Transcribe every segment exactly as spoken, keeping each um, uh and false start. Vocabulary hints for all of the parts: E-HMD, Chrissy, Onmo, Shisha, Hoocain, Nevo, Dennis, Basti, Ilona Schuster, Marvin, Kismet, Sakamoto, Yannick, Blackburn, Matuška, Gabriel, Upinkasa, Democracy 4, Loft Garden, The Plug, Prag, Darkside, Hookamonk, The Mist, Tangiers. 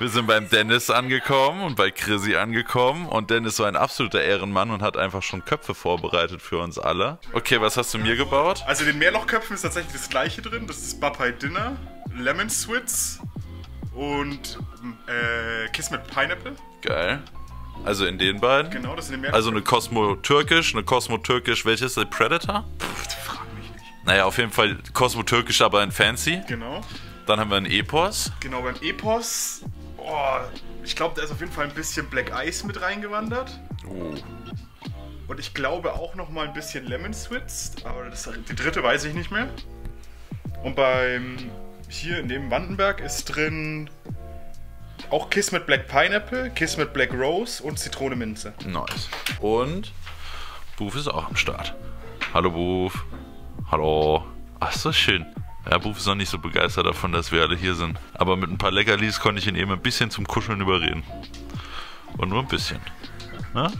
Wir sind beim Dennis angekommen und bei Chrissy angekommen. Und Dennis war ein absoluter Ehrenmann und hat einfach schon Köpfe vorbereitet für uns alle. Okay, was hast du mir gebaut? Also den Meerlochköpfen ist tatsächlich das gleiche drin. Das ist Bapai Dinner, Lemon Switz und äh, Kismet Pineapple. Geil. Also in den beiden? Genau, das sind die Meerlochköpfe. Also eine Cosmo-Türkisch, eine Cosmo-Türkisch. Welche ist der Predator? Pff, frag mich nicht. Naja, auf jeden Fall Cosmo-Türkisch, aber in Fancy. Genau. Dann haben wir einen Epos. Genau, beim Epos. Oh, ich glaube, da ist auf jeden Fall ein bisschen Black Ice mit reingewandert. Oh. Und ich glaube auch noch mal ein bisschen Lemon Switz. Aber das, die dritte weiß ich nicht mehr. Und beim. Hier in dem Wandenberg ist drin. Auch Kismet Black Pineapple, Kismet Black Rose und Zitrone Minze. Nice. Und. Boof ist auch am Start. Hallo Boof. Hallo. Ach, so schön. Ja, Boof ist noch nicht so begeistert davon, dass wir alle hier sind. Aber mit ein paar Leckerlis konnte ich ihn eben ein bisschen zum Kuscheln überreden. Und nur ein bisschen. Na?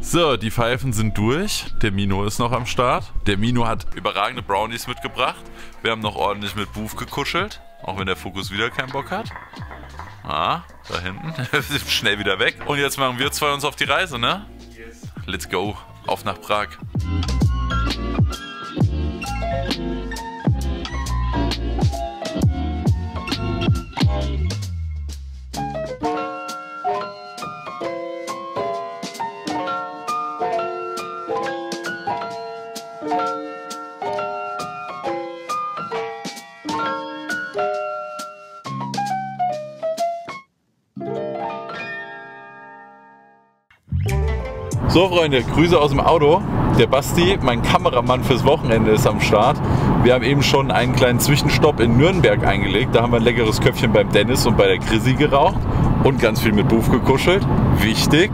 So, die Pfeifen sind durch. Der Mino ist noch am Start. Der Mino hat überragende Brownies mitgebracht. Wir haben noch ordentlich mit Boof gekuschelt. Auch wenn der Fokus wieder keinen Bock hat. Ah, da hinten. Schnell wieder weg. Und jetzt machen wir zwei uns auf die Reise, ne? Yes. Let's go. Auf nach Prag. So Freunde, Grüße aus dem Auto. Der Basti, mein Kameramann fürs Wochenende, ist am Start. Wir haben eben schon einen kleinen Zwischenstopp in Nürnberg eingelegt. Da haben wir ein leckeres Köpfchen beim Dennis und bei der Chrissy geraucht und ganz viel mit Boof gekuschelt. Wichtig.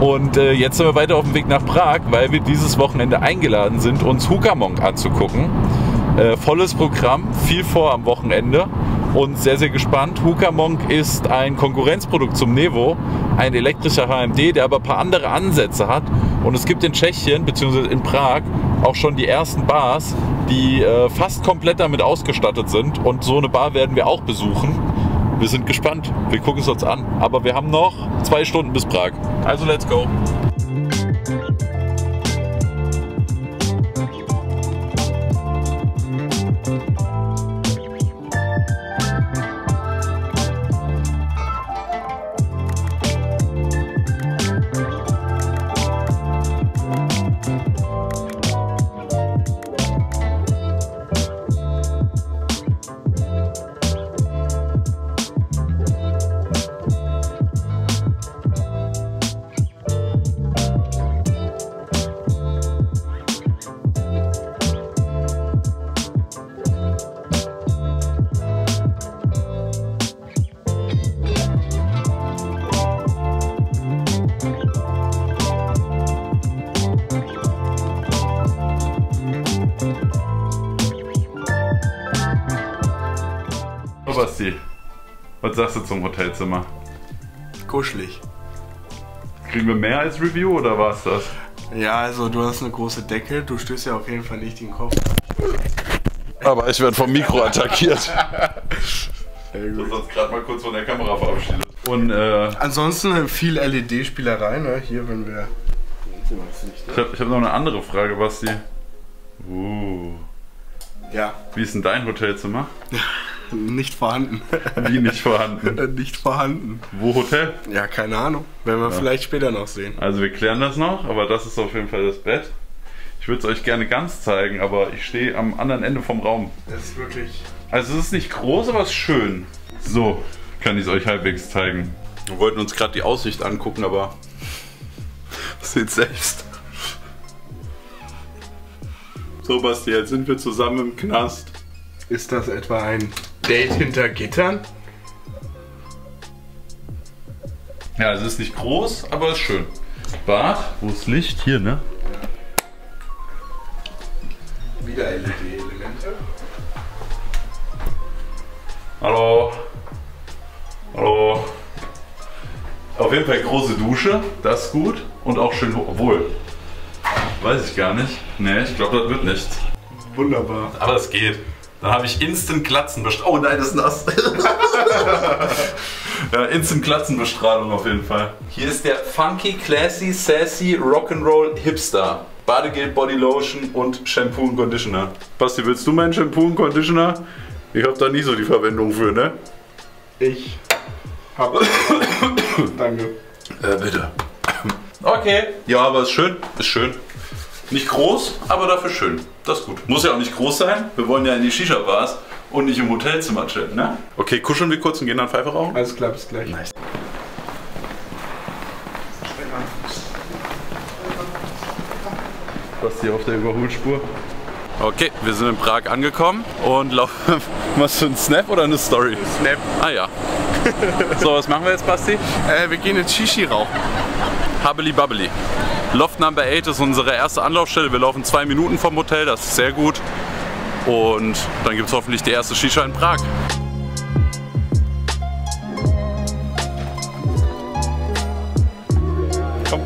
Und äh, jetzt sind wir weiter auf dem Weg nach Prag, weil wir dieses Wochenende eingeladen sind, uns Hookamonk anzugucken. Äh, volles Programm, viel vor am Wochenende. Und sehr, sehr gespannt. Hookamonk ist ein Konkurrenzprodukt zum Nevo, ein elektrischer H M D, der aber ein paar andere Ansätze hat. Und es gibt in Tschechien bzw. in Prag auch schon die ersten Bars, die äh, fast komplett damit ausgestattet sind. Und so eine Bar werden wir auch besuchen. Wir sind gespannt. Wir gucken es uns an. Aber wir haben noch zwei Stunden bis Prag. Also let's go. Basti, was sagst du zum Hotelzimmer? Kuschelig. Kriegen wir mehr als Review oder war's das? Ja, also du hast eine große Decke, du stößt ja auf jeden Fall nicht den Kopf. Aber ich werde vom Mikro attackiert. Ich muss uns gerade mal kurz von der Kamera verabschieden. Und äh, ansonsten viel L E D-Spielerei, ne? Hier, wenn wir. Ich habe hab noch eine andere Frage, Basti. Uh. Ja. Wie ist denn dein Hotelzimmer? Nicht vorhanden. Wie nicht vorhanden? Nicht vorhanden. Wo Hotel? Ja, keine Ahnung. Werden wir ja vielleicht später noch sehen. Also wir klären das noch, aber das ist auf jeden Fall das Bett. Ich würde es euch gerne ganz zeigen, aber ich stehe am anderen Ende vom Raum. Das ist wirklich... Also es ist nicht groß, aber es ist schön. So, kann ich es euch halbwegs zeigen. Wir wollten uns gerade die Aussicht angucken, aber... Seht selbst. So Basti, jetzt sind wir zusammen im Knast. Ist das etwa ein Date hinter Gittern? Ja, es ist nicht groß, aber es ist schön. Bad, wo ist Licht? Hier, ne? Ja. Wieder L E D-Elemente. Hallo. Hallo. Auf jeden Fall große Dusche, das ist gut. Und auch schön, obwohl, weiß ich gar nicht. Ne, ich glaube, das wird nichts. Wunderbar. Aber es geht. Da habe ich instant Glatzenbestrahlung. Oh nein, das ist nass. Ja, instant Glatzenbestrahlung auf jeden Fall. Hier ist der funky, classy, sassy Rock'n'Roll Hipster. Badegel, Bodylotion und Shampoo und Conditioner. Basti, willst du meinen Shampoo und Conditioner? Ich habe da nie so die Verwendung für, ne? Ich hab. Danke. Äh, bitte. Okay. Ja, aber ist schön. Ist schön. Nicht groß, aber dafür schön. Das ist gut. Muss ja auch nicht groß sein. Wir wollen ja in die Shisha-Bars und nicht im Hotelzimmer chillen, ne? Okay, kuscheln wir kurz und gehen dann Pfeife rauchen. Alles klar, bis gleich. Nice. Was hier auf der Überholspur. Okay, wir sind in Prag angekommen und laufen. Machst du einen Snap oder eine Story? Snap. Ah ja. So, was machen wir jetzt, Basti? Äh, wir gehen jetzt Shishi rauchen. Hubbly Bubbly. Loft Nummer acht ist unsere erste Anlaufstelle. Wir laufen zwei Minuten vom Hotel, das ist sehr gut. Und dann gibt es hoffentlich die erste Shisha in Prag. Komm.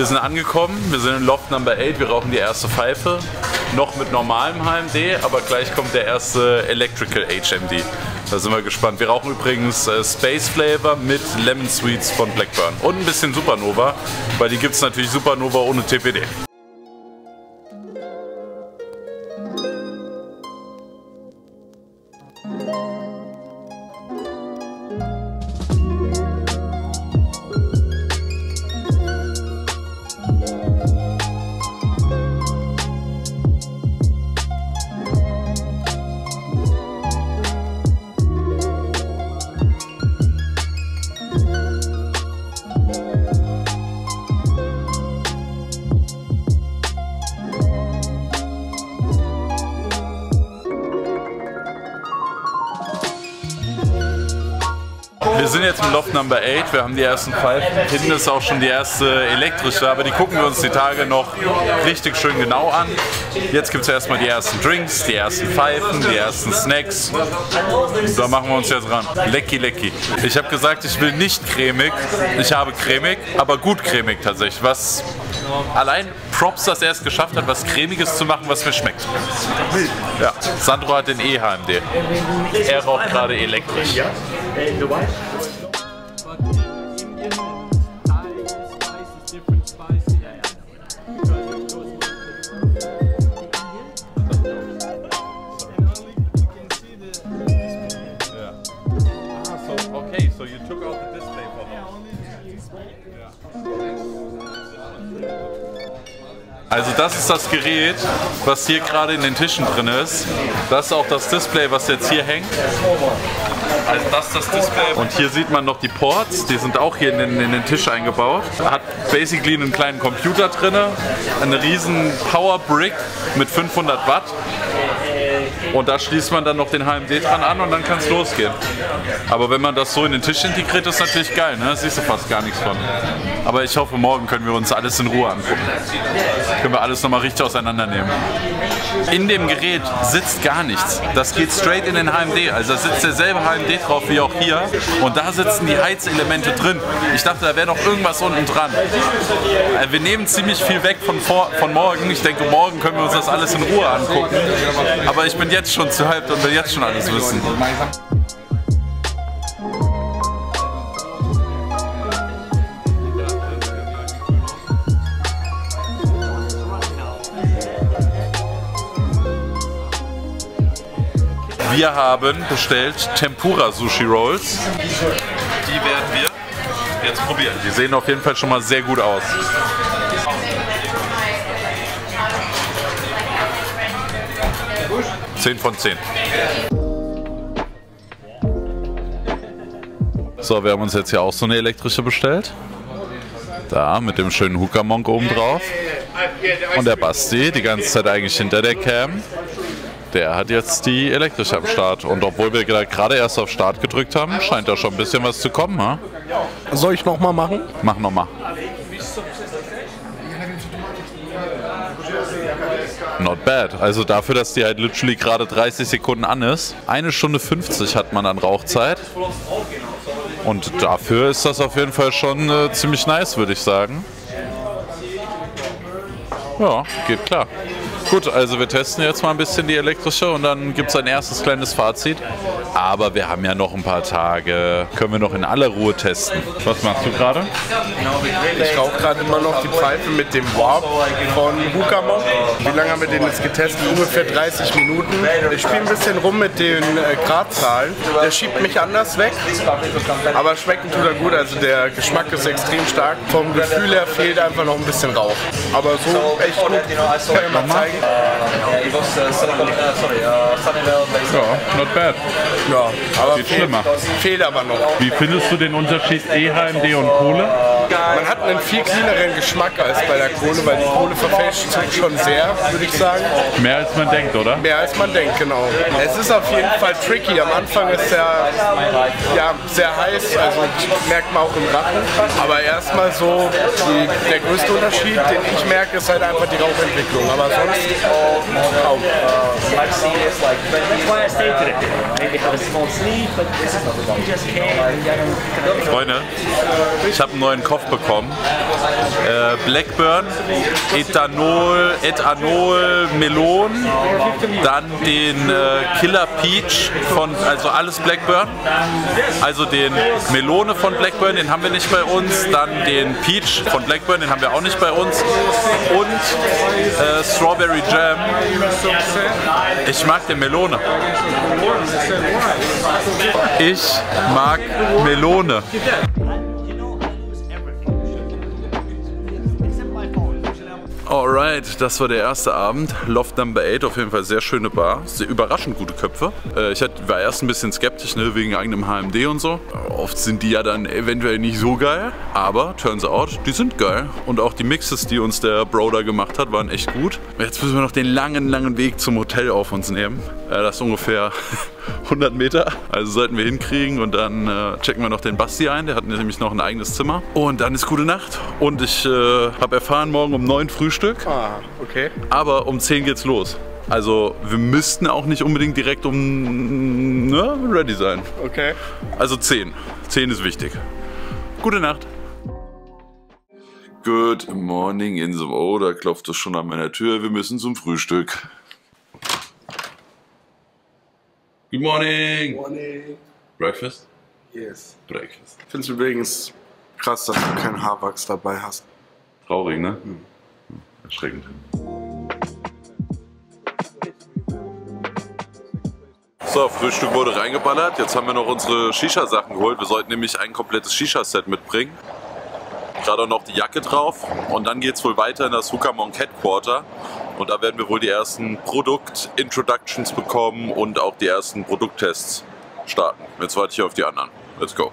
Wir sind angekommen, wir sind in Loft Nummer acht, wir rauchen die erste Pfeife. Noch mit normalem H M D, aber gleich kommt der erste Electrical H M D. Da sind wir gespannt. Wir rauchen übrigens äh, Space Flavor mit Lemon Sweets von Blackburn. Und ein bisschen Supernova, weil die gibt es natürlich Supernova ohne T P D. Wir sind jetzt im Loft Nummer acht, wir haben die ersten Pfeifen, hinten ist auch schon die erste elektrische, aber die gucken wir uns die Tage noch richtig schön genau an. Jetzt gibt es erstmal die ersten Drinks, die ersten Pfeifen, die ersten Snacks. Da machen wir uns jetzt ran. Lecki lecki. Ich habe gesagt, ich will nicht cremig, ich habe cremig, aber gut cremig tatsächlich. Was allein Props, dass er es geschafft hat, was Cremiges zu machen, was mir schmeckt. Ja, Sandro hat den E H M D. Er raucht gerade elektrisch. Also das ist das Gerät, was hier gerade in den Tischen drin ist. Das ist auch das Display, was jetzt hier hängt. Also das ist das Display. Und hier sieht man noch die Ports, die sind auch hier in den, in den Tisch eingebaut. Hat basically einen kleinen Computer drin, eine riesen Power Brick mit fünfhundert Watt. Und da schließt man dann noch den H M D dran an und dann kann es losgehen. Aber wenn man das so in den Tisch integriert, ist natürlich geil, ne? Da siehst du fast gar nichts von. Aber ich hoffe, morgen können wir uns alles in Ruhe angucken. Können wir alles nochmal richtig auseinandernehmen. In dem Gerät sitzt gar nichts. Das geht straight in den H M D. Also da sitzt derselbe H M D drauf wie auch hier. Und da sitzen die Heizelemente drin. Ich dachte, da wäre noch irgendwas unten dran. Wir nehmen ziemlich viel weg von, vor, von morgen. Ich denke, morgen können wir uns das alles in Ruhe angucken. Aber ich bin jetzt schon zu hyped und will jetzt schon alles wissen. Wir haben bestellt Tempura Sushi Rolls. Die werden wir jetzt probieren. Die sehen auf jeden Fall schon mal sehr gut aus. zehn von zehn. So, wir haben uns jetzt hier auch so eine elektrische bestellt. Da, mit dem schönen Hookamonk oben drauf. Und der Basti, die ganze Zeit eigentlich hinter der Cam, der hat jetzt die elektrische am Start. Und obwohl wir gerade erst auf Start gedrückt haben, scheint da schon ein bisschen was zu kommen. Ha? Soll ich nochmal machen? Mach nochmal. Not bad. Also dafür, dass die halt literally gerade dreißig Sekunden an ist. eine Stunde fünfzig hat man an Rauchzeit. Und dafür ist das auf jeden Fall schon äh, ziemlich nice, würde ich sagen. Ja, geht klar. Gut, also wir testen jetzt mal ein bisschen die elektrische und dann gibt es ein erstes kleines Fazit. Aber wir haben ja noch ein paar Tage, können wir noch in aller Ruhe testen. Was machst du gerade? Ich rauche gerade immer noch die Pfeife mit dem Warp von Hookamonk. Wie lange haben wir den jetzt getestet? Ungefähr dreißig Minuten. Ich spiele ein bisschen rum mit den Gradzahlen. Der schiebt mich anders weg, aber schmecken tut er gut. Also der Geschmack ist extrem stark. Vom Gefühl her fehlt einfach noch ein bisschen Rauch. Aber so echt gut. Kann ich mal zeigen. Ja, not bad. Ja, aber viel schlimmer. Fehlt aber noch. Wie findest du den Unterschied E H M D und Kohle? Man hat einen viel cleaneren Geschmack als bei der Kohle, weil die Kohle verfälscht schon sehr, würde ich sagen. Mehr als man denkt, oder? Mehr als man denkt, genau. Es ist auf jeden Fall tricky. Am Anfang ist er ja, sehr heiß, also merkt man auch im Rachen. Aber erstmal so, die, der größte Unterschied, den ich merke, ist halt einfach die Rauchentwicklung. Aber sonst kaum. Freunde, ich habe einen neuen Kopf bekommen. Äh, Blackburn, Ethanol, Ethanol, Melon, dann den äh, Killer Peach von, also alles Blackburn. Also den Melone von Blackburn, den haben wir nicht bei uns. Dann den Peach von Blackburn, den haben wir auch nicht bei uns. Und äh, Strawberry Jam. Ich mag den Melone. Ich mag Melone. Alright, das war der erste Abend. Loft Number acht, auf jeden Fall sehr schöne Bar. Sehr überraschend gute Köpfe. Äh, ich hat, war erst ein bisschen skeptisch, ne, wegen eigenem H M D und so. Oft sind die ja dann eventuell nicht so geil, aber turns out, die sind geil. Und auch die Mixes, die uns der Broder gemacht hat, waren echt gut. Jetzt müssen wir noch den langen, langen Weg zum Hotel auf uns nehmen. Äh, das ist ungefähr hundert Meter. Also sollten wir hinkriegen und dann äh, checken wir noch den Basti ein. Der hat nämlich noch ein eigenes Zimmer. Und dann ist gute Nacht. Und ich äh, habe erfahren, morgen um neun Frühstück. Ah, okay. Aber um zehn geht's los. Also wir müssten auch nicht unbedingt direkt um ne, ready sein. Okay. Also zehn. zehn ist wichtig. Gute Nacht. Good morning in the... Oh, da klopft es schon an meiner Tür. Wir müssen zum Frühstück. Good morning. Good morning. Breakfast? Yes. Breakfast. Ich find's übrigens krass, dass du keinen Haarwachs dabei hast. Traurig, ne? Hm. Erschreckend. So, Frühstück wurde reingeballert. Jetzt haben wir noch unsere Shisha-Sachen geholt. Wir sollten nämlich ein komplettes Shisha-Set mitbringen. Gerade auch noch die Jacke drauf. Und dann geht es wohl weiter in das Hookamonk Headquarter. Und da werden wir wohl die ersten Produkt-Introductions bekommen und auch die ersten Produkttests starten. Jetzt warte ich hier auf die anderen. Let's go.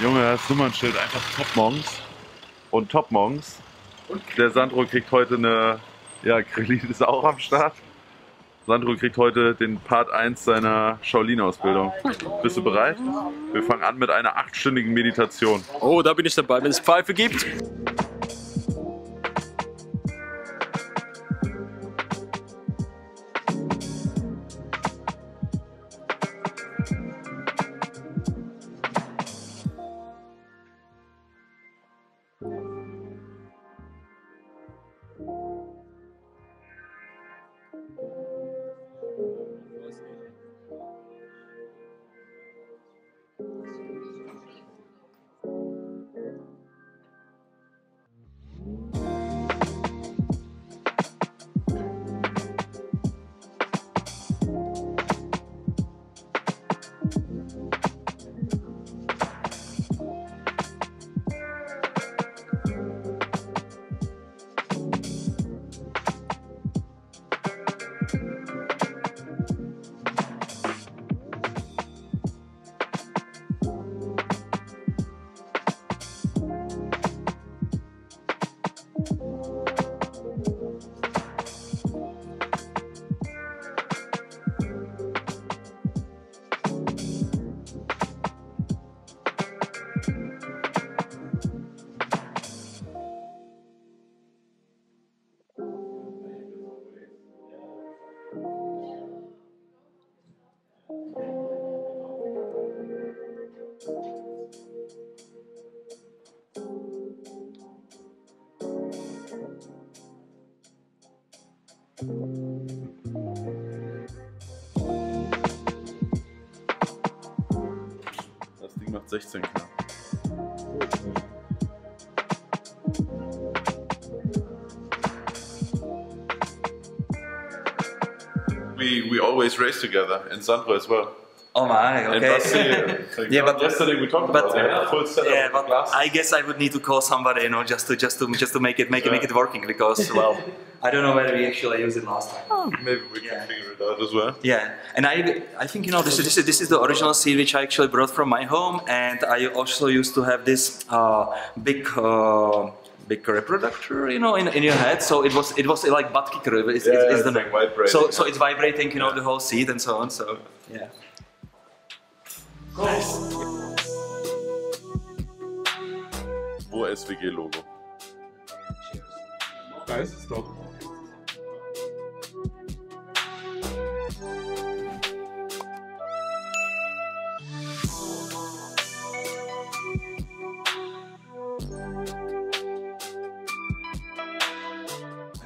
Junge, das Nummernschild einfach top morgens und top morgens. Und der Sandro kriegt heute eine, ja, Krelin ist auch am Start. Sandro kriegt heute den Part eins seiner Shaolin-Ausbildung. Bist du bereit? Wir fangen an mit einer achtstündigen Meditation. Oh, da bin ich dabei, wenn es Pfeife gibt. sechzehn knapp. We, we always race together, and Sandro as well. Oh my, okay. And Basti, like yeah, but yesterday we talked but, about it. Yeah, full setup yeah, but classes. I guess I would need to call somebody, you know, just to just to just to make it make yeah. it make it working because well, I don't know whether we actually used it last time. Oh, maybe we yeah. can figure it out as well. Yeah, and I I think you know this is this is this is the original seed which I actually brought from my home, and I also used to have this uh, big. Uh, big reproductor, you know, in, in your head, so it was it was like butt kicker. It's, yeah, it's, it's, it's the like vibrating. So so it's vibrating, you know, yeah. the whole seat and so on. So yeah. Cool. Nice. Wo S W G Logo? Nice, stop.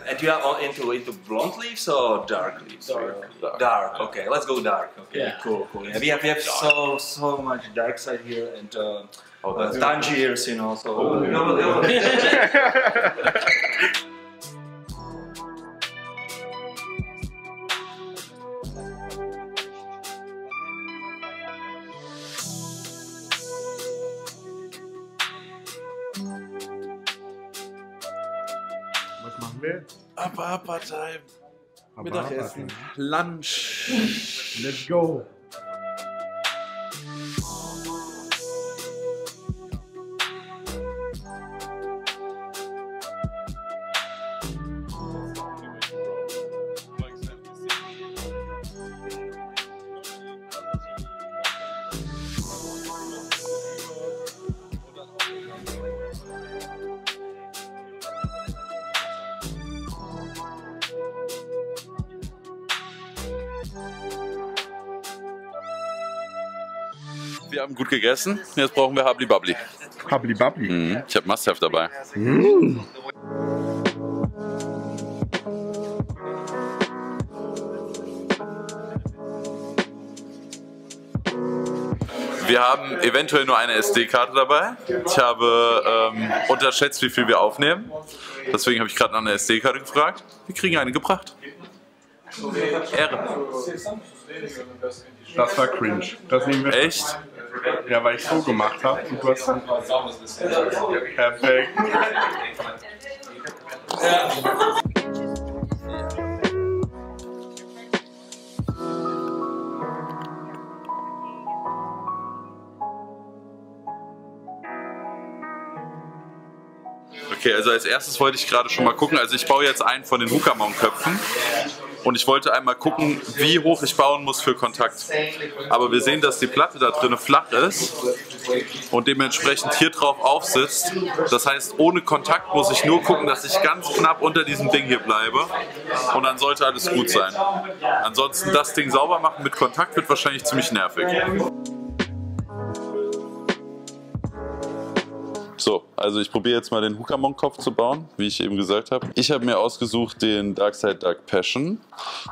And you are all into into blonde leaves or dark leaves? Dark. Dark. dark. Okay, let's go dark. Okay. Yeah. Cool. Cool. Yeah. We have we have dark. so so much dark side here and uh, oh, uh, Tangiers, you know. So. Oh, yeah. Upper, upper time. Upper, Mittagessen. Upper. Lunch. Let's go. Wir haben gut gegessen, jetzt brauchen wir Hablibabli. Hablibabli? Mhm. Ich habe Must Have dabei. Mhm. Wir haben eventuell nur eine S D-Karte dabei. Ich habe ähm, unterschätzt, wie viel wir aufnehmen. Deswegen habe ich gerade nach einer S D-Karte gefragt. Wir kriegen eine gebracht. Ehre. Das war cringe. Das nehmen wir. Echt? Ja, weil ich so gemacht habe. Du hast dann perfekt. Okay, also als erstes wollte ich gerade schon mal gucken. Also ich baue jetzt einen von den Hookamonk-Köpfen. Und ich wollte einmal gucken, wie hoch ich bauen muss für Kontakt. Aber wir sehen, dass die Platte da drin flach ist und dementsprechend hier drauf aufsitzt. Das heißt, ohne Kontakt muss ich nur gucken, dass ich ganz knapp unter diesem Ding hier bleibe. Und dann sollte alles gut sein. Ansonsten das Ding sauber machen mit Kontakt wird wahrscheinlich ziemlich nervig. So, also ich probiere jetzt mal den Hookamonk-Kopf zu bauen, wie ich eben gesagt habe. Ich habe mir ausgesucht den Darkside Dark Passion,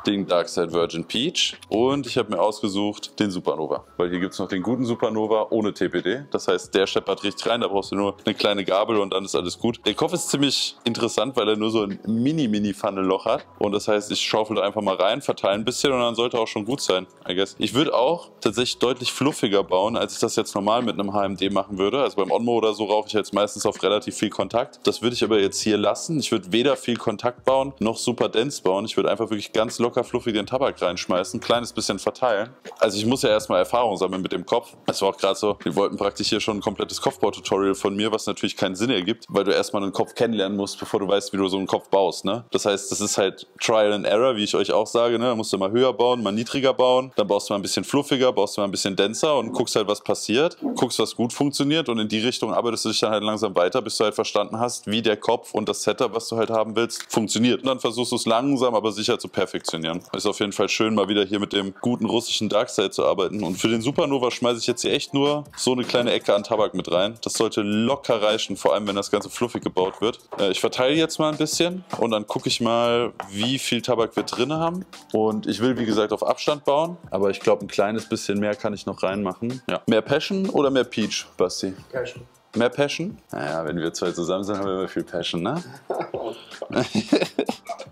den Darkside Virgin Peach und ich habe mir ausgesucht den Supernova. Weil hier gibt es noch den guten Supernova ohne T P D. Das heißt, der scheppert richtig rein, da brauchst du nur eine kleine Gabel und dann ist alles gut. Der Kopf ist ziemlich interessant, weil er nur so ein Mini-Mini-Funnel-Loch hat. Und das heißt, ich schaufel da einfach mal rein, verteile ein bisschen und dann sollte auch schon gut sein, I guess. Ich würde auch tatsächlich deutlich fluffiger bauen, als ich das jetzt normal mit einem H M D machen würde. Also beim Onmo oder so rauche ich jetzt meistens auf relativ viel Kontakt. Das würde ich aber jetzt hier lassen. Ich würde weder viel Kontakt bauen, noch super dense bauen. Ich würde einfach wirklich ganz locker fluffig den Tabak reinschmeißen, ein kleines bisschen verteilen. Also ich muss ja erstmal Erfahrung sammeln mit dem Kopf. Es war auch gerade so, wir wollten praktisch hier schon ein komplettes Kopfbau-Tutorial von mir, was natürlich keinen Sinn ergibt, weil du erstmal einen Kopf kennenlernen musst, bevor du weißt, wie du so einen Kopf baust. Ne? Das heißt, das ist halt Trial and Error, wie ich euch auch sage. Ne? Da musst du mal höher bauen, mal niedriger bauen, dann baust du mal ein bisschen fluffiger, baust du mal ein bisschen denser und guckst halt, was passiert, guckst, was gut funktioniert und in die Richtung arbeitest du dich dann dann halt langsam weiter, bis du halt verstanden hast, wie der Kopf und das Setup, was du halt haben willst, funktioniert. Und dann versuchst du es langsam, aber sicher zu perfektionieren. Ist auf jeden Fall schön, mal wieder hier mit dem guten russischen Darkside zu arbeiten. Und für den Supernova schmeiße ich jetzt hier echt nur so eine kleine Ecke an Tabak mit rein. Das sollte locker reichen, vor allem, wenn das Ganze fluffig gebaut wird. Äh, ich verteile jetzt mal ein bisschen und dann gucke ich mal, wie viel Tabak wir drin haben. Und ich will, wie gesagt, auf Abstand bauen, aber ich glaube, ein kleines bisschen mehr kann ich noch reinmachen. Ja. Mehr Passion oder mehr Peach, Basti? Passion. Mehr Passion? Naja, wenn wir zwei zusammen sind, haben wir immer viel Passion, ne?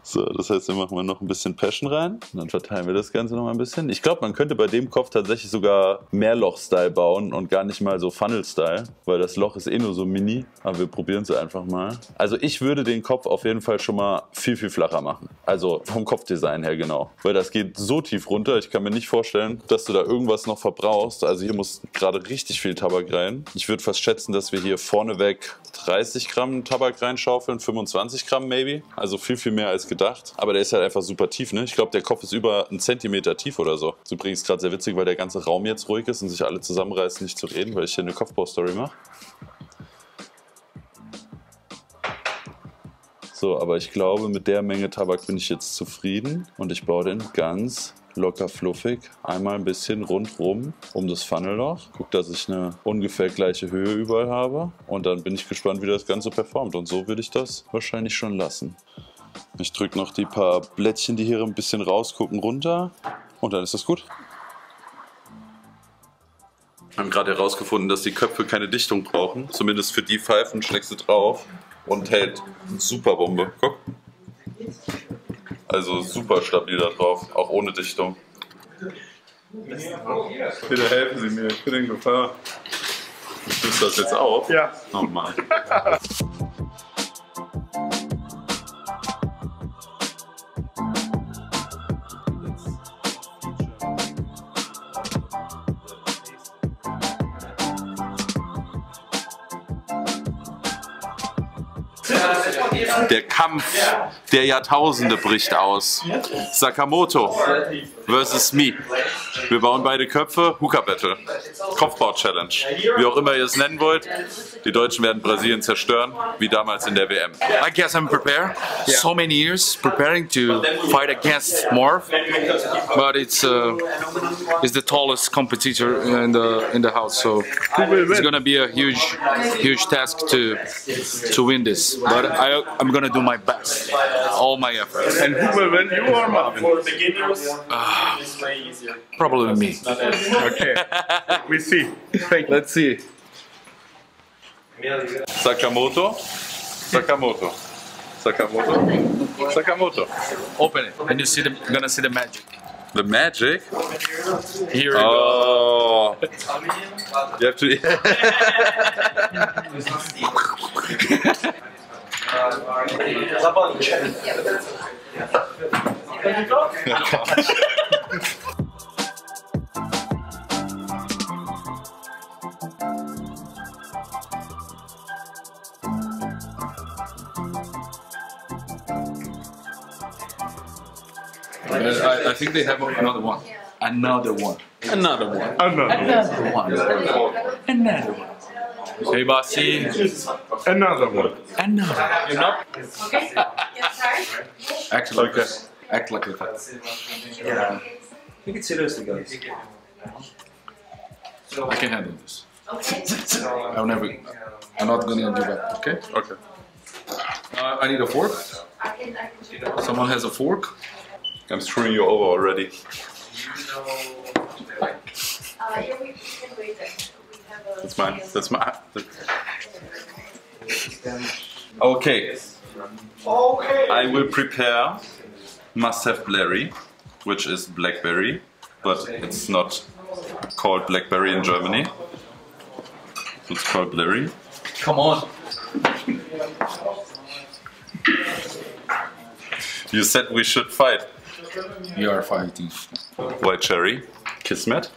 So, das heißt, wir machen mal noch ein bisschen Passion rein und dann verteilen wir das Ganze noch mal ein bisschen. Ich glaube, man könnte bei dem Kopf tatsächlich sogar Mehrloch-Style bauen und gar nicht mal so Funnel-Style, weil das Loch ist eh nur so mini, aber wir probieren es einfach mal. Also ich würde den Kopf auf jeden Fall schon mal viel, viel flacher machen. Also vom Kopfdesign her, genau. Weil das geht so tief runter, ich kann mir nicht vorstellen, dass du da irgendwas noch verbrauchst. Also hier muss gerade richtig viel Tabak rein. Ich würde fast schätzen, dass wir hier vorneweg dreißig Gramm Tabak reinschaufeln, fünfundzwanzig Gramm maybe. Also viel, viel mehr als gedacht. Gedacht. Aber der ist halt einfach super tief, ne? Ich glaube, der Kopf ist über einen Zentimeter tief oder so. Das ist übrigens gerade sehr witzig, weil der ganze Raum jetzt ruhig ist und sich alle zusammenreißen, nicht zu reden, weil ich hier eine Kopfbau-Story mache. So, aber ich glaube, mit der Menge Tabak bin ich jetzt zufrieden und ich baue den ganz locker fluffig einmal ein bisschen rundrum um das Funnelloch. Guck, dass ich eine ungefähr gleiche Höhe überall habe und dann bin ich gespannt, wie das Ganze performt und so würde ich das wahrscheinlich schon lassen. Ich drücke noch die paar Blättchen, die hier ein bisschen rausgucken, runter und dann ist das gut. Wir haben gerade herausgefunden, dass die Köpfe keine Dichtung brauchen. Zumindest für die Pfeifen steckst du drauf und hält super Bombe. Guck. Also super stabil da drauf, auch ohne Dichtung. Bitte helfen Sie mir, ich bin in Gefahr. Nimmst du das jetzt auf? Ja. Oh Mann. Der Kampf der Jahrtausende bricht aus. Sakamoto versus me. Wir bauen beide Köpfe. Hooker Battle. Kopfbau Challenge. Wie auch immer ihr es nennen wollt. Die Deutschen werden Brasilien zerstören, wie damals in der W M. I guess I'm prepared. So many years preparing to fight against Marv, but it's uh, it's the tallest competitor in the in the house, so it's gonna be a huge huge task to to win this. But I, I'm gonna do my best, all my efforts. And who will win, you or Marvin? For beginners, uh, it's way easier. Probably me. Okay, we see. Thank you. Let's see. Sakamoto, Sakamoto, Sakamoto, Sakamoto. Open it, and you see the, you're gonna see the magic. The magic? Here we oh. go. You have to. I, I think they have another one. Another one. Another one. Another one. Another one. Hey, Basti. Another one. Another one. Okay. Act like that. Act like that. We can seriously go. I can handle this. I'll never. I'm not gonna do that. Okay. Okay. Uh, I need a fork. Someone has a fork. I'm screwing you over already. That's mine. That's mine. Okay. Okay. I will prepare Must Have Blairy, which is blackberry, but it's not called blackberry in Germany. It's called blairy. Come on. You said we should fight. You are fighting. White cherry. Kismet.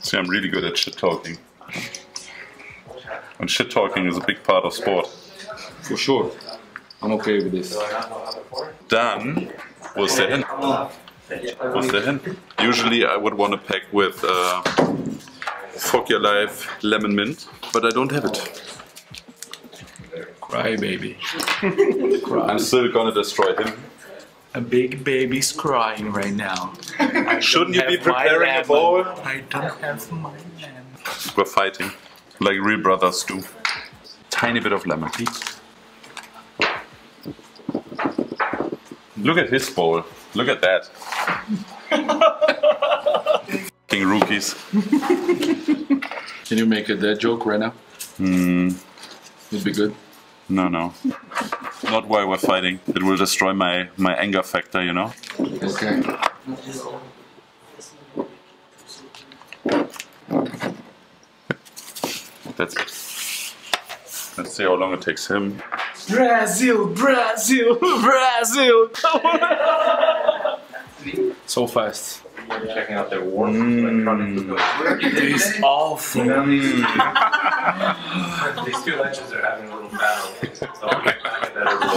See, I'm really good at shit talking. And shit talking is a big part of sport. For sure. I'm okay with this. Dann, wo ist der hin? Wo ist der hin? Usually I would want to pack with uh, fuck your life lemon mint, but I don't have it. Cry baby. Cry. I'm still gonna destroy him. A big baby's crying right now. Shouldn't you be preparing a ball? I don't have my lemon. We're fighting, like real brothers do. Tiny bit of lemon. Look at his bowl. Look at that. Fucking rookies. Can you make a dad joke right now? Hmm. It'd be good. No, no. Not while we're fighting. It will destroy my, my anger factor, you know? Okay. That's it. Let's see how long it takes him. Brazil, Brazil, Brazil! So fast. I'm checking out their warmth. Mm. It is awful. Mm. These two lunches are having a little battle.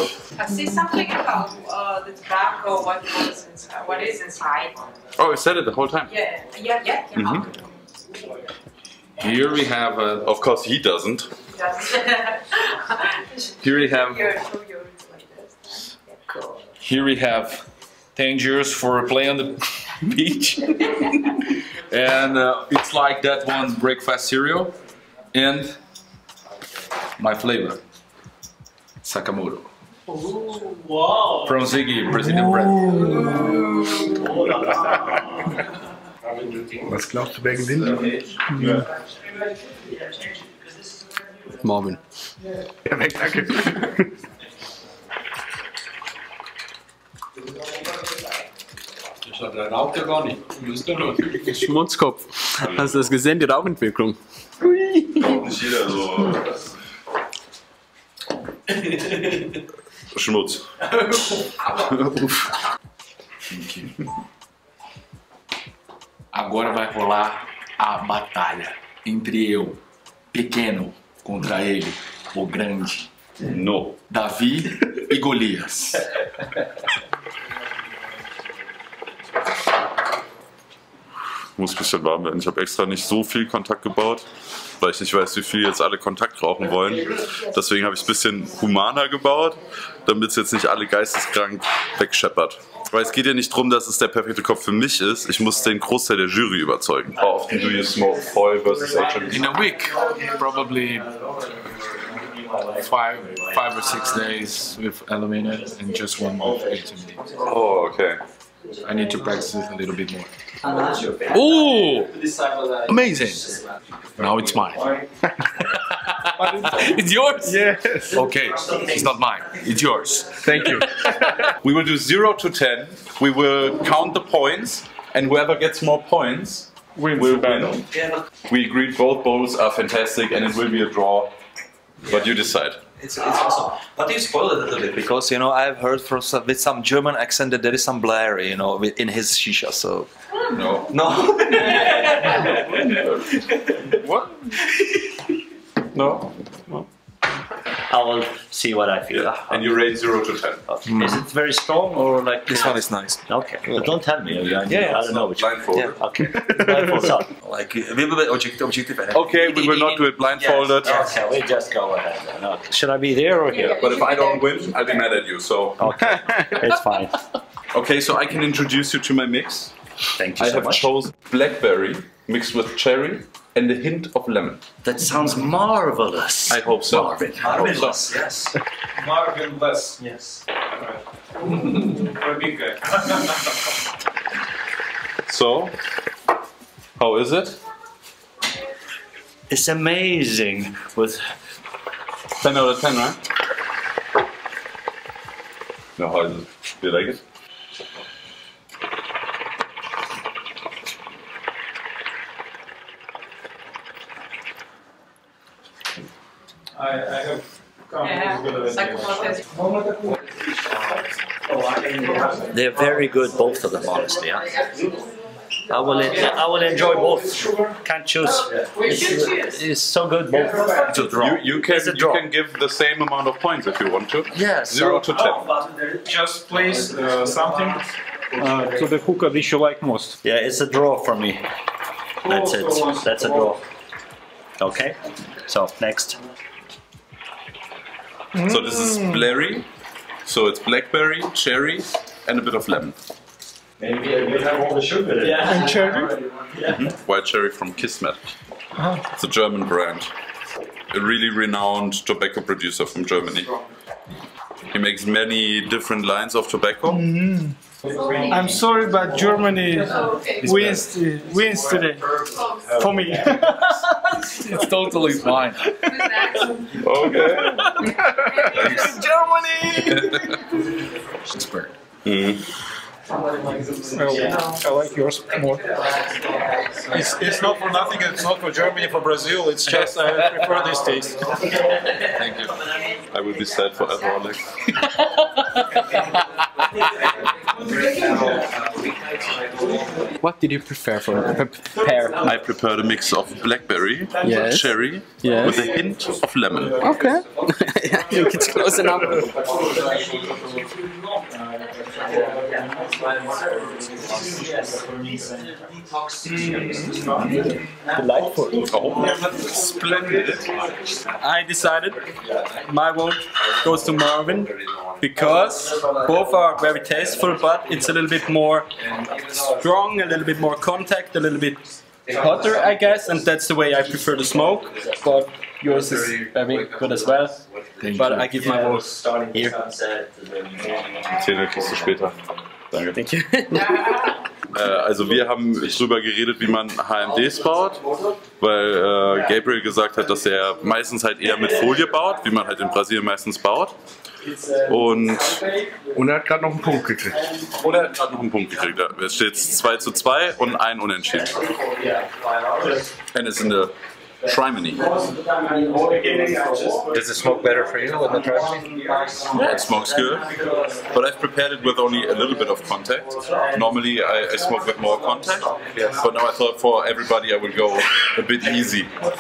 So I see something about uh, the tobacco, what, was inside, what is inside. Oh, I said it the whole time. Yeah, yeah, yeah. yeah. Mm-hmm. Here we have a... Of course he doesn't. He doesn't. Here we have... Here we have Tangiers for a play on the... beach. And uh, it's like that one breakfast cereal and my flavor Sakamoto. Ooh, wow. From Ziggy, Brazilian bread. Was glaubst du wegen dem? Ja. Marvin. Ja, weg, danke. Der raucht ja gar nicht. Schmutzkopf. Hast du das gesehen, die Rauchentwicklung? Raucht nicht jeder so. Schmutz. Agora vai rolar a batalha entre eu, pequeno, contra ele, o grande. No. Davi e Golias. Muss ein bisschen warm werden. Ich habe extra nicht so viel Kontakt gebaut, weil ich nicht weiß, wie viel jetzt alle Kontakt rauchen wollen. Deswegen habe ich es ein bisschen humaner gebaut, damit es jetzt nicht alle geisteskrank wegscheppert. Weil es geht ja nicht darum, dass es der perfekte Kopf für mich ist. Ich muss den Großteil der Jury überzeugen. How often do you smoke? Foil versus H M D? In a week, probably five, five or six days with Alumina and just one with H M D. Oh, okay. I need to practice it a little bit more. Oh! Amazing! Now it's mine. It's yours? Yes. Okay, it's not mine. It's yours. Thank you. We will do zero to ten. We will count the points. And whoever gets more points wins will win. We agreed both bowls are fantastic and it will be a draw. But you decide. It's, it's awesome. But you spoil it a little bit because, you know, I've heard from some, with some German accent that there is some blare, you know, in his shisha, so... No. No? What? No? No. I will see what I feel. Yeah. And you rate zero to ten. Okay. Mm. Is it very strong or like... This one is nice. Okay. But don't tell me. Yeah, yeah I don't know which one. Blindfolded. Yeah, okay. Blindfolded. Like, we will be objective, objective. Okay, we will not do it blindfolded. Yes. Okay, we just go ahead then. Okay. Should I be there or here? Yeah, but if I don't win, I'll be mad at you, so... Okay, it's fine. Okay, so I can introduce you to my mix. Thank you I so much. I have chosen blackberry mixed with cherry and a hint of lemon. That sounds marvelous. I hope so. Marvin. Marvelous, so. Yes. Marvelous, yes. So, how is it? It's amazing. With ten out of ten, right? No, how is it? Do you like it? I, I have come yeah. Good. They're very good, both of them, honestly. Yeah. I will, I will enjoy both. Can't choose. It's, it's so good, both. It's a draw. You, you can, a draw. You can give the same amount of points if you want to. Yes. Zero so. to ten. Oh, just place uh, something uh, to the hookah which you like most. Yeah, it's a draw for me. That's it. That's a draw. Okay. So next. Mm. So this is blurry. So it's blackberry, cherry, and a bit of lemon. Maybe you have all the sugar. Yeah, and cherry. Yeah. Mm-hmm. White cherry from Kismet. Ah. It's a German brand. A really renowned tobacco producer from Germany. He makes many different lines of tobacco. Mm-hmm. I'm sorry, but Germany wins today for me. It's totally fine. Okay. Germany. It's great. Mm. Well, I like yours more. It's, it's not for nothing, it's not for Germany, for Brazil, it's just I prefer this taste. Thank you. I will be sad forever, Alex. What did you prepare for prepare? I prepared a mix of blackberry, yes. cherry, yes. with a hint of lemon. Okay. I think it's close enough. Delightful. Oh, splendid. I decided my vote goes to Marvin because both are very tasteful, but it's a little bit more strong, a little bit more contact, a little bit hotter, I guess, and that's the way I prefer to smoke. But yours is very good as well. Thank but you. I give my vote here. zehn Uhr zu später. Danke. Thank you. äh, also wir haben drüber geredet, wie man H M Ds baut, weil äh, Gabriel gesagt hat, dass er meistens halt eher mit Folie baut, wie man halt in Brasilien meistens baut. Und, und er hat gerade noch einen Punkt gekriegt. Und er hat gerade noch einen Punkt gekriegt. Ja. Es steht zwei zu zwei und ein Unentschieden. And it's in the Trimony. Does it smoke better for you with the Trimony? Yeah, it smokes good. But I've prepared it with only a little bit of contact. Normally I, I smoke with more contact. Yes. But now I thought for everybody I would go a bit easy. I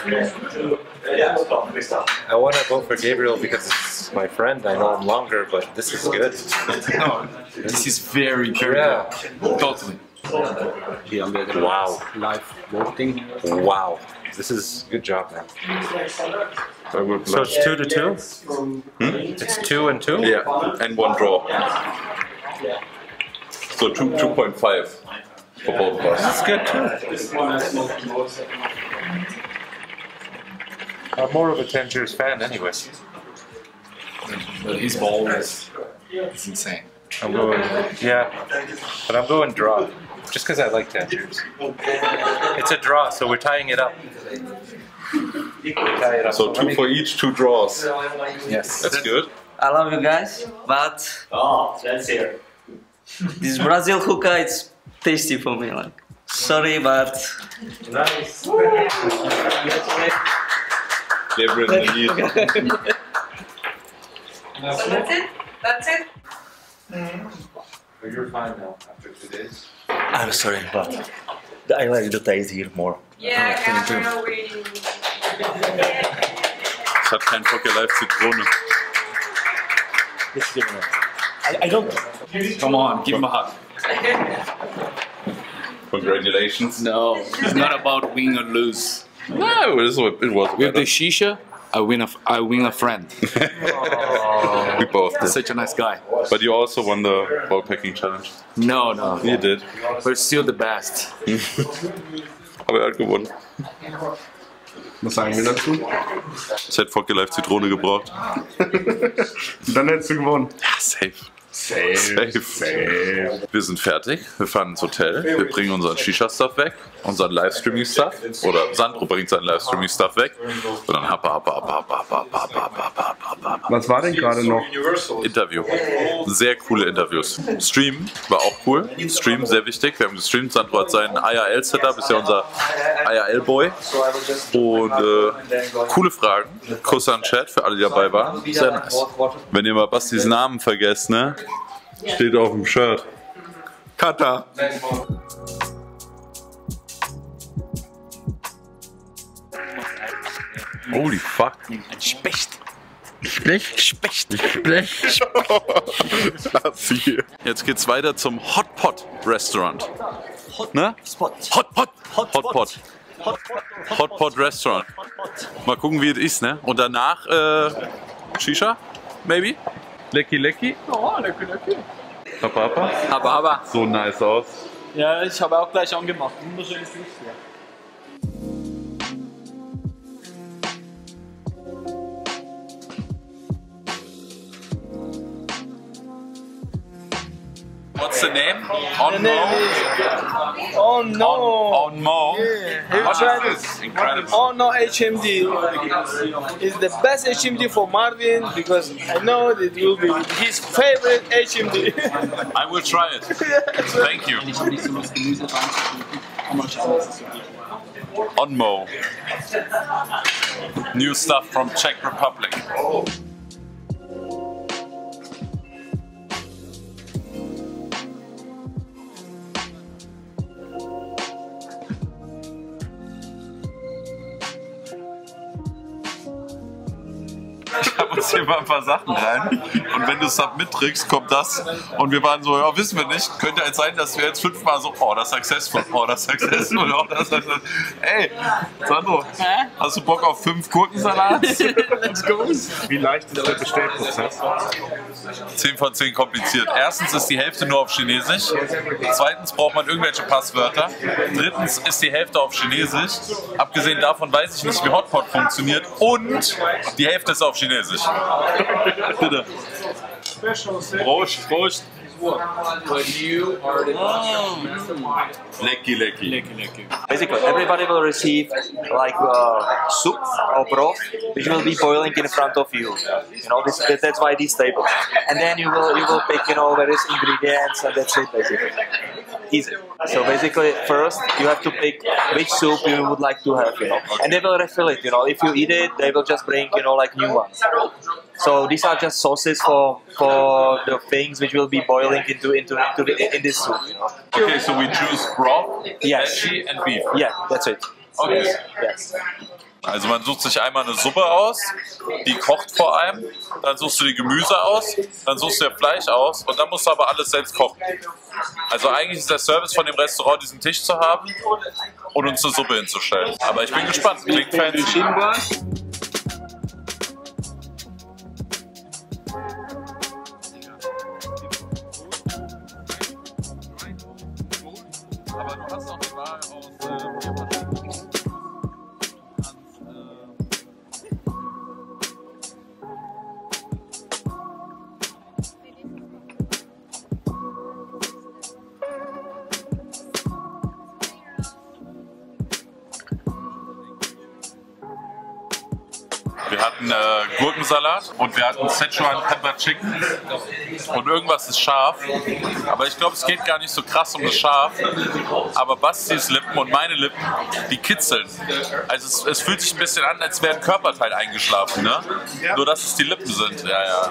want to vote for Gabriel because it's my friend. I know him longer, but this is good. No, this is very good. Yeah. Totally. Wow. Live voting. Wow. This is good job, man. So it's two to two? Hmm? It's two and two? Yeah, and one draw. So two, two point five for both of us. That's good too. I'm more of a Tangiers fan anyways. His ball is insane. I'm going, yeah, but I'm going draw. Just because I like Tangiers. It's a draw, so we're tying it up. Tie it up. So two for each, two draws. Yes. That's good. I love you guys, but... Oh, that's here. This Brazil hookah, it's tasty for me. Like, sorry, but... Nice. So that's it? That's it? But you're fine now, after two days. I'm sorry, but I like the taste here more. Yeah, Gabriel winning. Ich hab keinen Bock, ihr live zu Krone. I, I don't... Come on, give him a hug. Congratulations. No, it's not about win or lose. No, it was better. With the shisha, I win a, I win a friend. We both did. Such a nice guy. But you also won the ball packing challenge. No, no. You no. did. We're still the best. Aber er hat gewonnen. Was sagen wir dazu? Ich hätte Focky Live Zitrone gebraucht. Dann hättest du gewonnen. Ja, safe. Safe. Safe. Safe. Wir sind fertig. Wir fahren ins Hotel. Wir bringen unseren Shisha-Stuff weg. Unseren Livestreaming-Stuff. Oder Sandro bringt seinen Livestreaming-Stuff weg. Und dann happa, happa, happa, happa, happa, happa, happa. Was war denn gerade noch? Interview. Sehr coole Interviews. Stream war auch cool. Stream, sehr wichtig. Wir haben gestreamt. Sandro hat seinen I R L-Setup. Ist ja unser I R L-Boy. Und äh, coole Fragen. Kuss an den Chat für alle, die dabei waren. Sehr nice. Wenn ihr mal Bastis Namen vergesst, ne? Steht auf dem Shirt. Kata. Holy fuck. Specht. Specht? Specht. Specht. Jetzt geht's weiter zum Hot Pot Restaurant. Hot, ne? Spot. Hot Pot. Hot, Hot Pot. Pot. Hot Pot, Hot Pot. Hot Pot Restaurant. Mal gucken, wie es ist, ne? Und danach äh, Shisha? maybe? Lecky, lecky? Oh, lecky, lecky. Haba, haba. Haba, haba. So nice aus. Ja, ich habe auch gleich angemacht. Wunderschönes Licht hier. What's the name? Onmo. Oh no! Onmo. Yeah. What is this? Incredible. Onmo H M D is the best H M D for Marvin because I know it will be his favorite H M D. I will try it. Thank you. Onmo. New stuff from Czech Republic. Ich habe uns hier mal ein paar Sachen rein und wenn du Submit trägst, kommt das und wir waren so, ja, wissen wir nicht, könnte jetzt sein, dass wir jetzt fünfmal so, oh, das ist successful, oh, das ist successful, oh, das ist successful. Ey, Sandro, hast du Bock auf fünf Gurkensalat? Let's go. Wie leicht ist der Bestellprozess? zehn von zehn kompliziert. Erstens ist die Hälfte nur auf Chinesisch, zweitens braucht man irgendwelche Passwörter, drittens ist die Hälfte auf Chinesisch, abgesehen davon weiß ich nicht, wie Hotpot funktioniert und die Hälfte ist auf Chinesisch. Chinesisch. Bitte. Prost, Prost. Lecky, lecky. Basically, everybody will receive like uh, soup or broth, which will be boiling in front of you. You know, this, that, that's why these tables. And then you will you will pick you know various ingredients, and that's it basically. Easy. So basically, first you have to pick which soup you would like to have, you know, and they will refill it. You know, if you eat it, they will just bring you know like new ones. So these are just sauces for for the things which will be boiling into into into the, in this soup. You know? Okay, so we choose broth, yes, veggie, and beef. Yeah, that's it. Okay. Yes. Also man sucht sich einmal eine Suppe aus, die kocht vor allem, dann suchst du die Gemüse aus, dann suchst du dir Fleisch aus und dann musst du aber alles selbst kochen. Also eigentlich ist der Service von dem Restaurant, diesen Tisch zu haben und uns eine Suppe hinzustellen. Aber ich bin gespannt, klingt fancy. Aber du hast auch die Wahl aus... Äh, Wir hatten äh, Gurkensalat und wir hatten Szechuan Pepper Chicken und irgendwas ist scharf, aber ich glaube, es geht gar nicht so krass um das Schaf, aber Bastis Lippen und meine Lippen, die kitzeln. Also es, es fühlt sich ein bisschen an, als wäre ein Körperteil eingeschlafen, ne? Nur dass es die Lippen sind, ja, ja.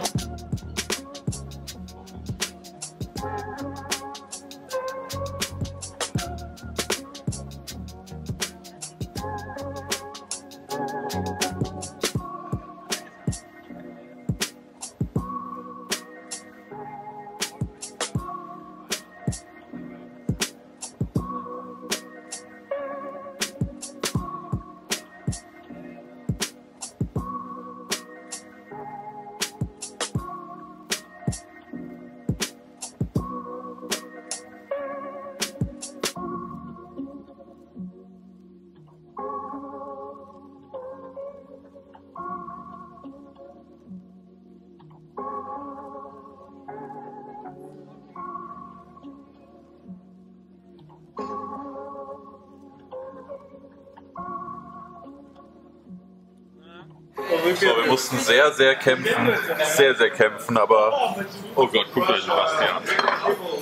So, wir mussten sehr, sehr kämpfen, sehr, sehr kämpfen, aber, oh Gott, guckt euch Basti an.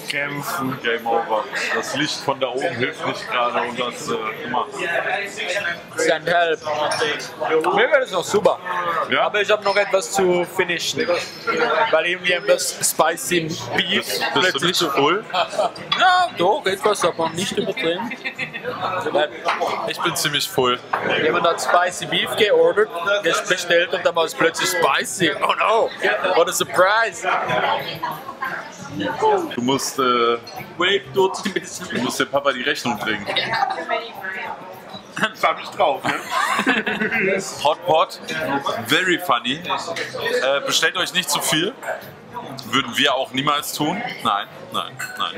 Kämpfen, Game Over. Das Licht von da oben hilft nicht gerade und das äh, macht. Can't help. Mir wäre es noch super, ja? Aber ich habe noch etwas zu finishen, weil irgendwie etwas spicy Beef bist, bist du nicht so voll? Ja, doch, etwas, aber nicht übertrieben. Ich bin ziemlich voll. Jemand hat spicy Beef geordert, bestellt und dann war es plötzlich spicy. Oh no, what a surprise! Du musst, äh, du musst dem Papa die Rechnung bringen. Das hab ich drauf, ne? Hot pot, very funny. Äh, bestellt euch nicht zu viel. Würden wir auch niemals tun. Nein, nein, nein.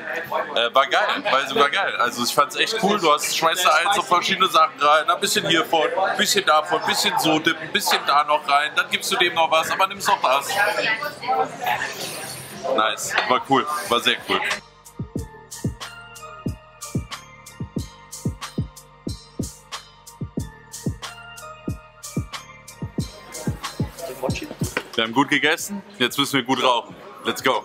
Äh, war geil, weil war geil. Also ich fand's echt cool. Du hast schmeißt da so verschiedene Sachen rein. Ein bisschen hiervon, ein bisschen davon, ein bisschen so dippen, ein bisschen da noch rein. Dann gibst du dem noch was, aber nimmst noch was. Nice, war cool, war sehr cool. Wir haben gut gegessen, jetzt müssen wir gut rauchen. Let's go!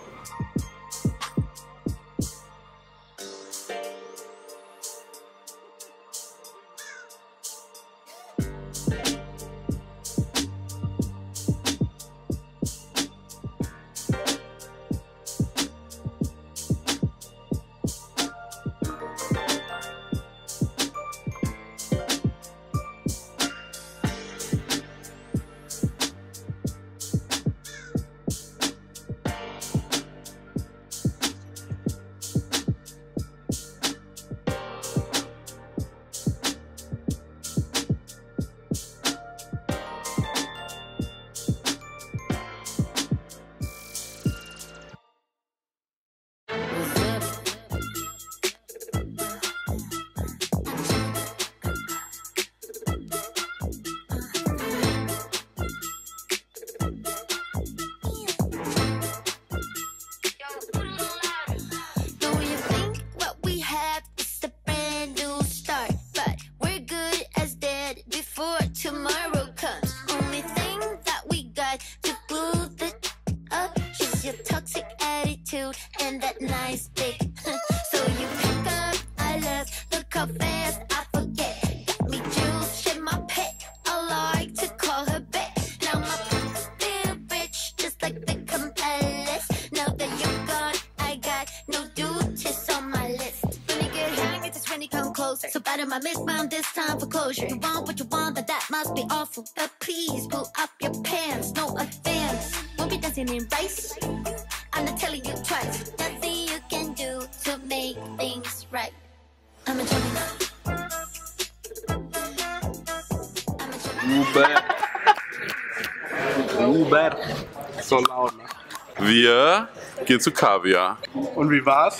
Wir gehen zu Kaviar. Und wie war's?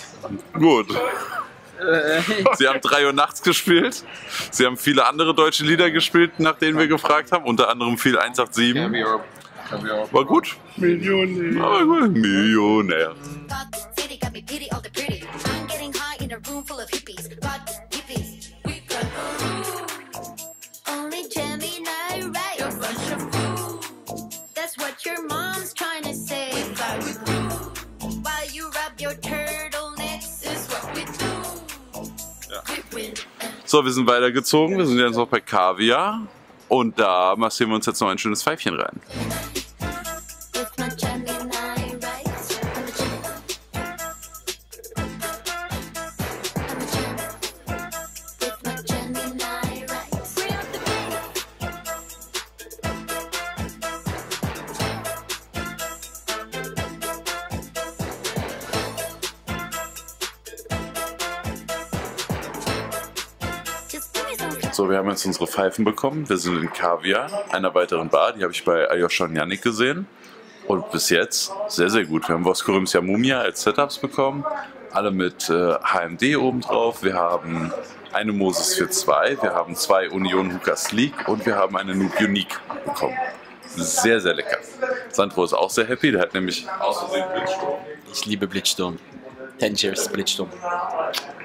Gut. Sie haben drei Uhr nachts gespielt. Sie haben viele andere deutsche Lieder gespielt, nach denen wir gefragt haben. Unter anderem viel eins acht sieben. War gut. Millionär. Aber gut. Millionär. So, wir sind weitergezogen, wir sind jetzt noch bei Kaviar und da massieren wir uns jetzt noch ein schönes Pfeifchen rein. Wir haben jetzt unsere Pfeifen bekommen. Wir sind in Kaviar, einer weiteren Bar. Die habe ich bei Ayosha und Yannick gesehen. Und bis jetzt sehr, sehr gut. Wir haben Voskurumsia Mumia als Setups bekommen. Alle mit äh, H M D obendrauf. Wir haben eine Moses für zwei. Wir haben zwei Union Hookers League. Und wir haben eine Noob Unique bekommen. Sehr, sehr lecker. Sandro ist auch sehr happy. Der hat nämlich aus Versehen Blitzsturm. Ich liebe Blitzsturm. Tangiers Blitzsturm.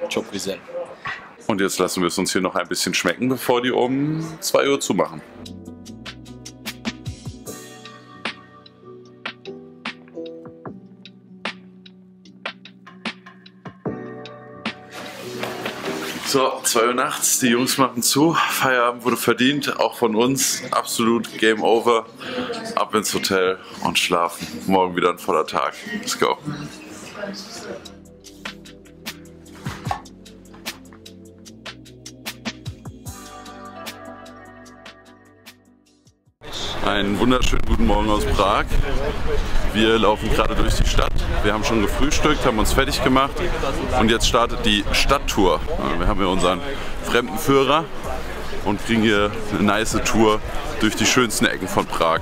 Çok güzel. Und jetzt lassen wir es uns hier noch ein bisschen schmecken, bevor die um zwei Uhr zumachen. So, zwei Uhr nachts, die Jungs machen zu. Feierabend wurde verdient, auch von uns. Absolut Game Over. Ab ins Hotel und schlafen. Morgen wieder ein voller Tag. Let's go. Einen wunderschönen guten Morgen aus Prag. Wir laufen gerade durch die Stadt. Wir haben schon gefrühstückt, haben uns fertig gemacht und jetzt startet die Stadttour. Wir haben hier unseren Fremdenführer und kriegen hier eine nice Tour durch die schönsten Ecken von Prag.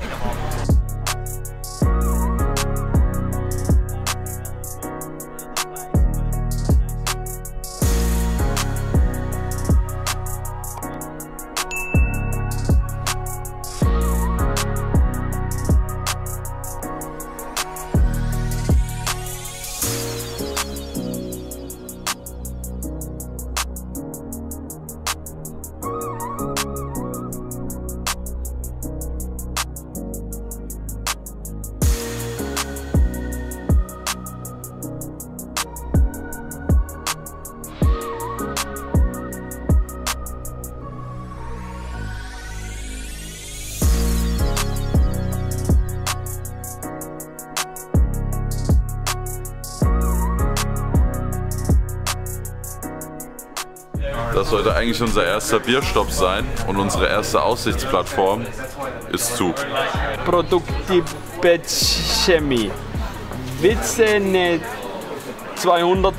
Das sollte eigentlich unser erster Bierstopp sein und unsere erste Aussichtsplattform ist Zug. Produktibetschemi. Witze ne zweihundert.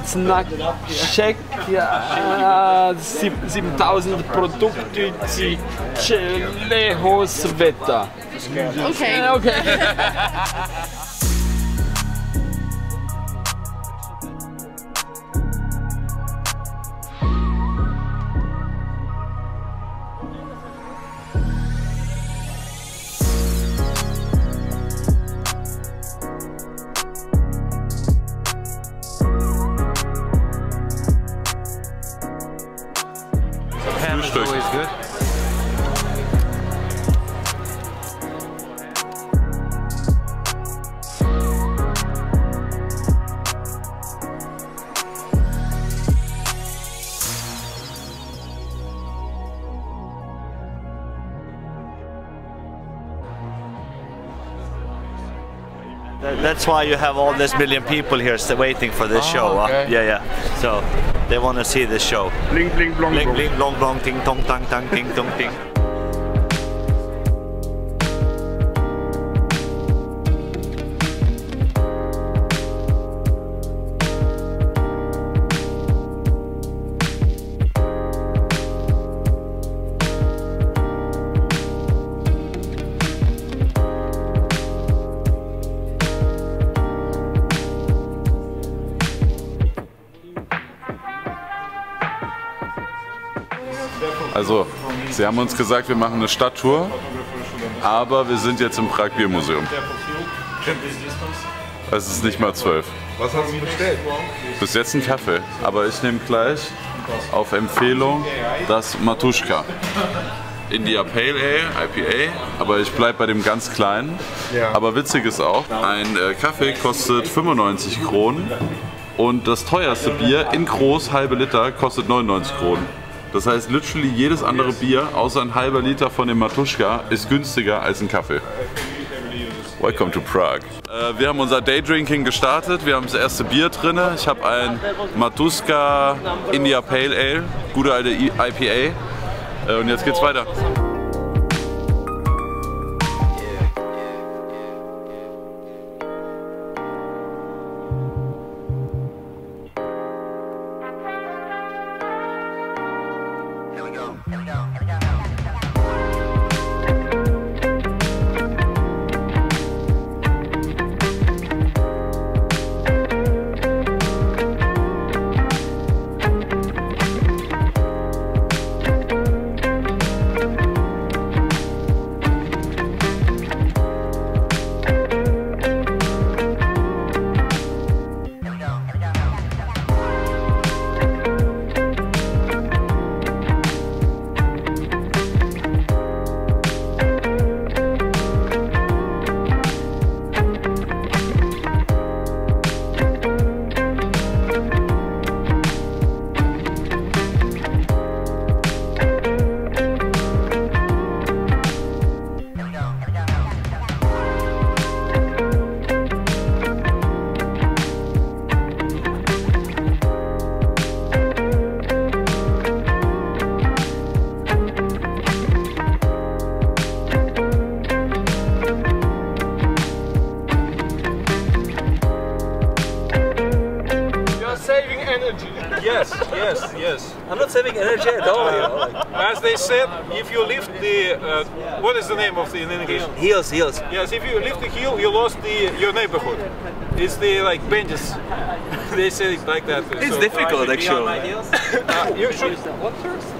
Snackcheck siebentausend Produkte. Lehos Wetter. Okay. Okay. That's why you have all this million people here waiting for this oh, show. Okay. Uh, yeah, yeah. So they want to see this show. Bling, bling, blong, bling, bling, blong, blong, ting, tong, tang, tang, ting, tong, ting. Also, sie haben uns gesagt, wir machen eine Stadttour, aber wir sind jetzt im Prag Biermuseum. Es ist nicht mal zwölf. Was haben Sie bestellt? Bis jetzt einen Kaffee, aber ich nehme gleich auf Empfehlung das Matuška. India Pale Ale, I P A, aber ich bleibe bei dem ganz kleinen. Aber witzig ist auch, ein Kaffee kostet fünfundneunzig Kronen und das teuerste Bier in groß, halbe Liter, kostet neunundneunzig Kronen. Das heißt, literally jedes andere Bier, außer ein halber Liter von dem Matuška, ist günstiger als ein Kaffee. Welcome to Prague. Äh, wir haben unser Daydrinking gestartet, wir haben das erste Bier drin. Ich habe ein Matuška India Pale Ale, gute alte I P A. Äh, und jetzt geht's weiter. saving energy. Yes, yes, yes. I'm not saving energy at all. You know, like. As they said, if you lift the, uh, what is the name of the in English? Heels, heels. Yes, if you lift the heel, you lost the your neighborhood. It's the like benches. They say it like that. It's so difficult actually. uh, you should.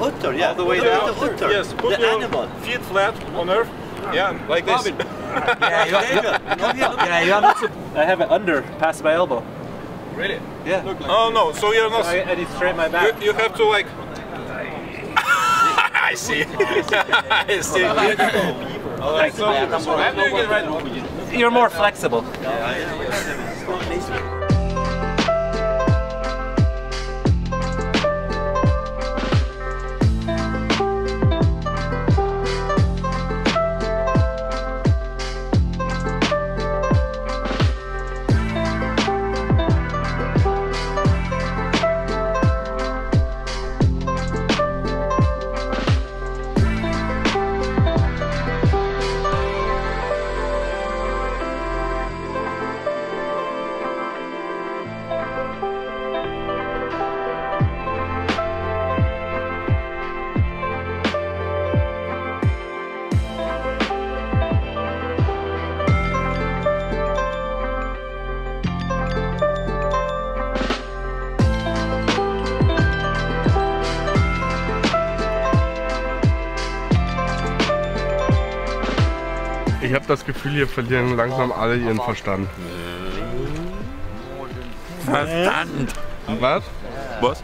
Otter, yeah. All the way down. Otter. Yes, put the your animal. Feet flat on earth. Yeah, like this. Yeah, you are not. I have an under past my elbow. Really? Yeah. Like oh no, so you're not. So I, I did straight my back. You, you have to like. I see. I see. Like, so, how do you get right? You're more flexible. Yeah, yeah. Ich habe das Gefühl, hier verlieren langsam alle ihren Verstand. Verstand! Was? Was?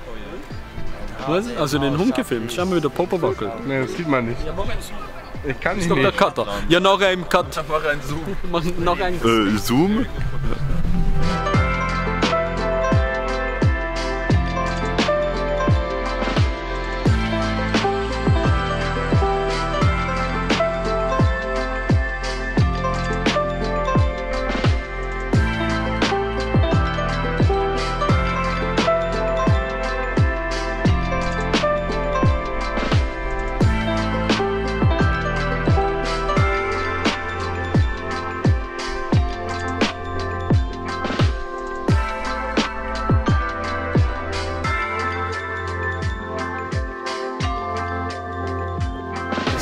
Was? Also den Hund gefilmt. Schau mal, wie der Popo wackelt. Ne, das sieht man nicht. Ich kann nicht. Das ist doch der Cutter. Ja, noch ein Cut. Mach einen Zoom. Mach noch einen Zoom. Äh, Zoom?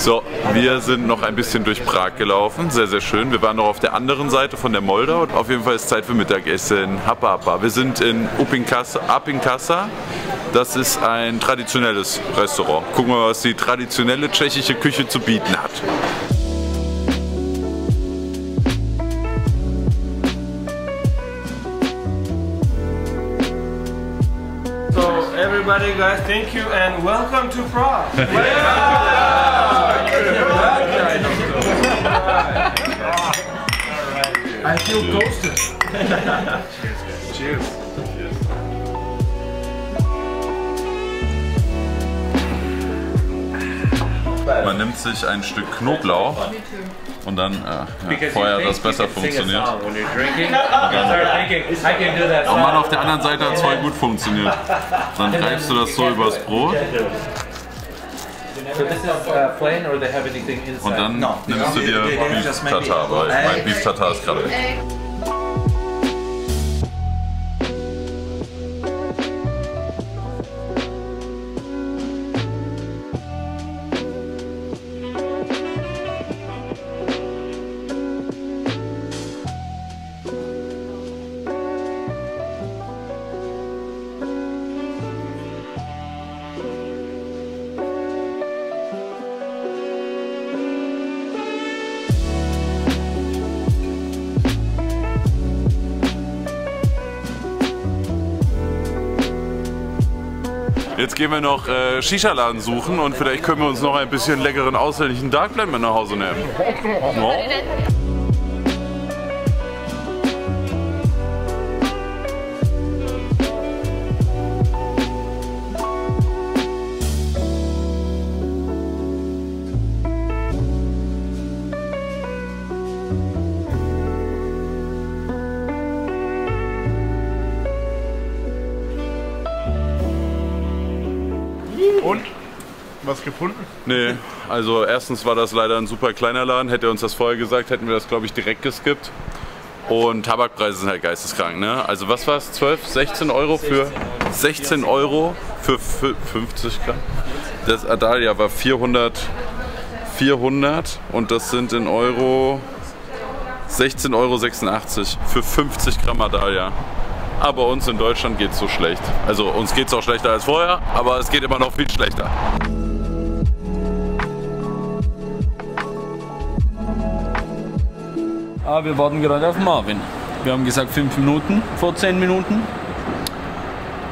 So, wir sind noch ein bisschen durch Prag gelaufen, sehr, sehr schön. Wir waren noch auf der anderen Seite von der Moldau. Auf jeden Fall ist Zeit für Mittagessen. Hapa, hapa. Wir sind in Upinkasa, Upinkasa. Das ist ein traditionelles Restaurant. Gucken wir mal, was die traditionelle tschechische Küche zu bieten hat. So, everybody guys, thank you and welcome to Prague. Yeah. I feel ghosted. Cheers, guys. Cheers. Cheers. Man nimmt sich ein Stück Knoblauch und dann äh, ja, vorher das besser funktioniert. Und man auf der anderen Seite hat es voll gut funktioniert. Dann greifst du das so übers Brot. So this is uh, plain or they have anything inside? Und dann no, nimmst du dir Beef Tartar, weil mein Beef Tartar ist gerade weg. Jetzt gehen wir noch äh, Shisha-Laden suchen und vielleicht können wir uns noch ein bisschen leckeren ausländischen Darkblend mit nach Hause nehmen. No? Was gefunden? Nee, also erstens war das leider ein super kleiner Laden. Hätte er uns das vorher gesagt, hätten wir das glaube ich direkt geskippt. Und Tabakpreise sind halt geisteskrank, ne? Also was war es? zwölf, sechzehn Euro für sechzehn Euro für fünfzig Gramm. Das Adalia war vierhundert, vierhundert und das sind in Euro sechzehn Euro sechsundachtzig für fünfzig Gramm Adalia. Aber uns in Deutschland geht es so schlecht. Also uns geht es auch schlechter als vorher, aber es geht immer noch viel schlechter. Ah, wir warten gerade auf Marvin. Wir haben gesagt fünf Minuten, vor zehn Minuten.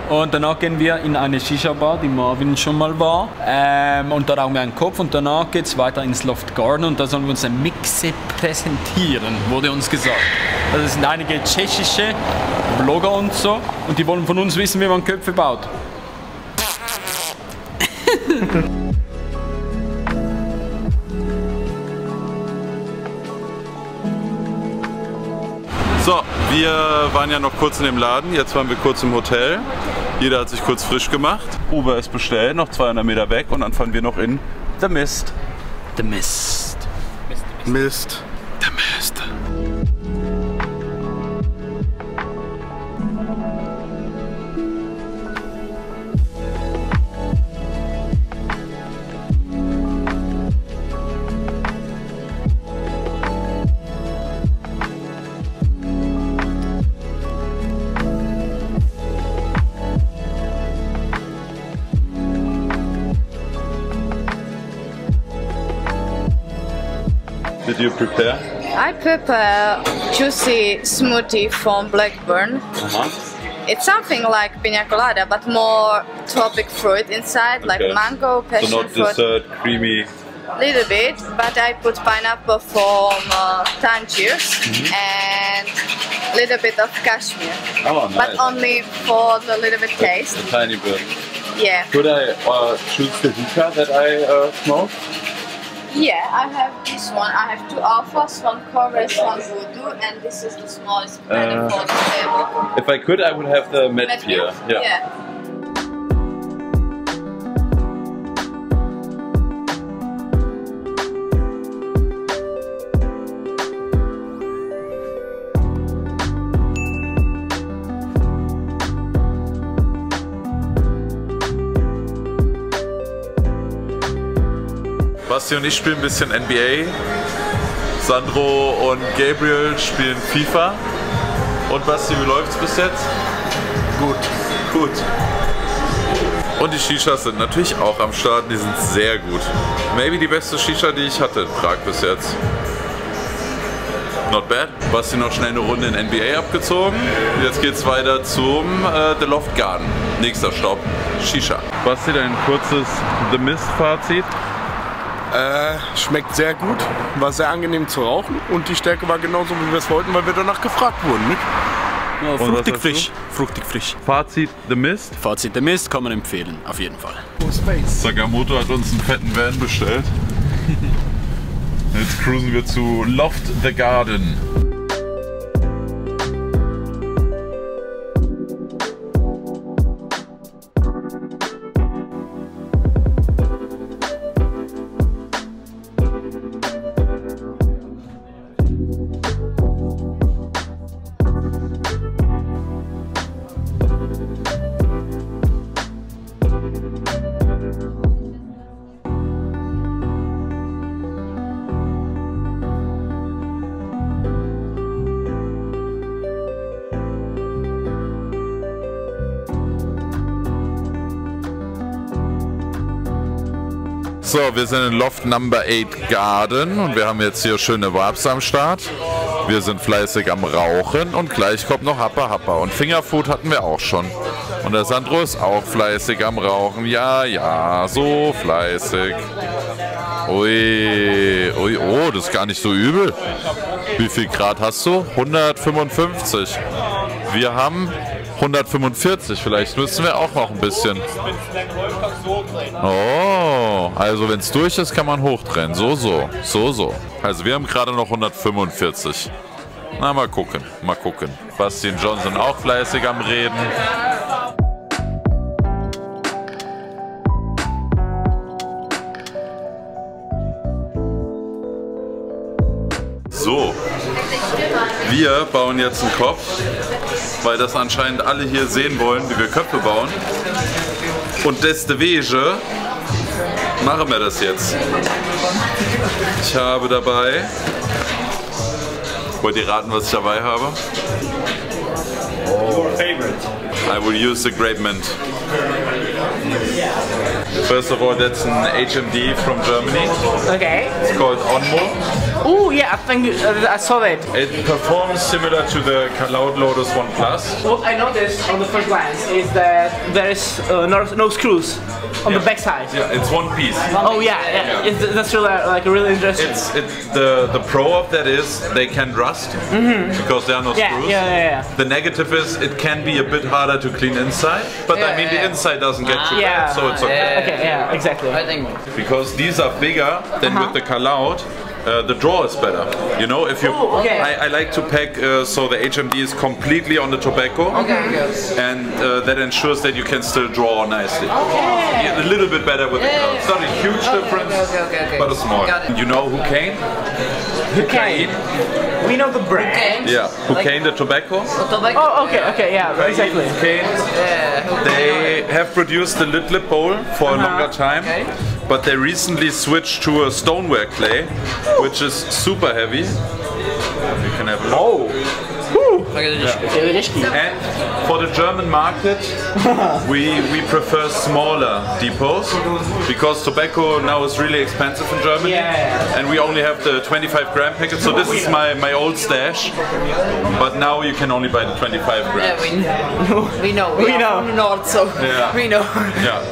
Und danach gehen wir in eine Shisha-Bar, die Marvin schon mal war. Ähm, und da rauchen wir einen Kopf und danach geht es weiter ins Loft Garden und da sollen wir uns eine Mixe präsentieren, wurde uns gesagt. Also es sind einige tschechische Blogger und so und die wollen von uns wissen, wie man Köpfe baut. So, wir waren ja noch kurz in dem Laden, jetzt waren wir kurz im Hotel. Jeder hat sich kurz frisch gemacht. Uber ist bestellt, noch zweihundert Meter weg und dann fahren wir noch in The Mist. The Mist. Mist. Mist. The Mist. Did you prepare? I prepare juicy smoothie from Blackburn. Uh-huh. It's something like piña colada, but more tropic fruit inside, okay. Like mango, passion fruit. So not dessert, creamy? Little bit, but I put pineapple from uh, Tangiers mm-hmm. and a little bit of cashmere. Oh, nice. But only for the little bit taste. A tiny bit. Yeah. Could I uh, choose the hookah that I uh, smoke? Yeah, I have this one. I have two alphas, one chorus, one voodoo, and this is the smallest uh, for the table. If I could, I would have the med here. Yeah. Yeah. Basti und ich spielen ein bisschen N B A, Sandro und Gabriel spielen FIFA. Und Basti, wie läuft's bis jetzt? Gut. Gut. Und die Shishas sind natürlich auch am Start, die sind sehr gut. Maybe die beste Shisha, die ich hatte in Prag bis jetzt. Not bad. Basti noch schnell eine Runde in N B A abgezogen. Jetzt geht's weiter zum äh, The Loft Garden. Nächster Stopp, Shisha. Basti, dein kurzes The Mist-Fazit? Äh, schmeckt sehr gut, war sehr angenehm zu rauchen und die Stärke war genauso, wie wir es wollten, weil wir danach gefragt wurden. Ne? Ja, fruchtig frisch, fruchtig frisch. Fazit The Mist? Fazit The Mist kann man empfehlen, auf jeden Fall. Sakamoto hat uns einen fetten Van bestellt. Jetzt cruisen wir zu Loft The Garden. So, wir sind in Loft Number acht Garden und wir haben jetzt hier schöne Vapes am Start. Wir sind fleißig am Rauchen und gleich kommt noch Happa Happa. Und Fingerfood hatten wir auch schon. Und der Sandro ist auch fleißig am Rauchen. Ja, ja, so fleißig. Ui, ui, oh, das ist gar nicht so übel. Wie viel Grad hast du? hundertfünfundfünfzig. Wir haben hundertfünfundvierzig, vielleicht müssen wir auch noch ein bisschen. Oh, also wenn es durch ist, kann man hochdrehen. So, so, so, so. Also wir haben gerade noch hundertfünfundvierzig. Na, mal gucken, mal gucken. Basti und John sind auch fleißig am Reden. So, Wir bauen jetzt einen Kopf, weil das anscheinend alle hier sehen wollen, wie wir Köpfe bauen. Und deswegen machen wir das jetzt. Ich habe dabei... Wollt ihr raten, was ich dabei habe? Your favorite. I will use the grape mint. First of all, that's an H M D from Germany. Okay. It's called Onmo. Oh yeah, I think I saw that. It performs similar to the Loud Lotus One Plus. What I noticed on the first glance is that there is uh, no, no screws on yeah. the backside. Yeah, it's one piece. Oh yeah, yeah. yeah. It's, that's really like really interesting. It's it, the the pro of that is they can rust mm-hmm. because there are no yeah, screws. Yeah, yeah, yeah. The negative is it can be a bit harder to clean inside, but yeah, I mean yeah. the inside doesn't get too yeah. bad, so it's okay. Yeah, okay, yeah, exactly. I think because these are bigger than uh-huh. with the Kalaud. Uh, the draw is better, you know, if you... Ooh, okay. I, I like to pack, uh, so the H M D is completely on the tobacco. Okay. And uh, that ensures that you can still draw nicely. Okay. Yeah, a little bit better with yeah. the... It's not a huge okay, difference, okay, okay, okay. but a small. You know Hoocain? Hoocain. We know the brand. Hoocain. Yeah. Hoocain, the tobacco. The tobacco. Oh, okay, okay, yeah, Hoocain, exactly. Hoocain. Yeah. They have produced the lid lip bowl for uh-huh. a longer time. Okay. But they recently switched to a stoneware clay, which is super heavy. You can have a look. Oh. Yeah. And for the German market, we, we prefer smaller depots because tobacco now is really expensive in Germany yeah. and we only have the twenty-five gram packet. So this is my, my old stash, but now you can only buy the twenty-five grams. Yeah, we know. We know. We, we know. From the north, so yeah. we know. Yeah.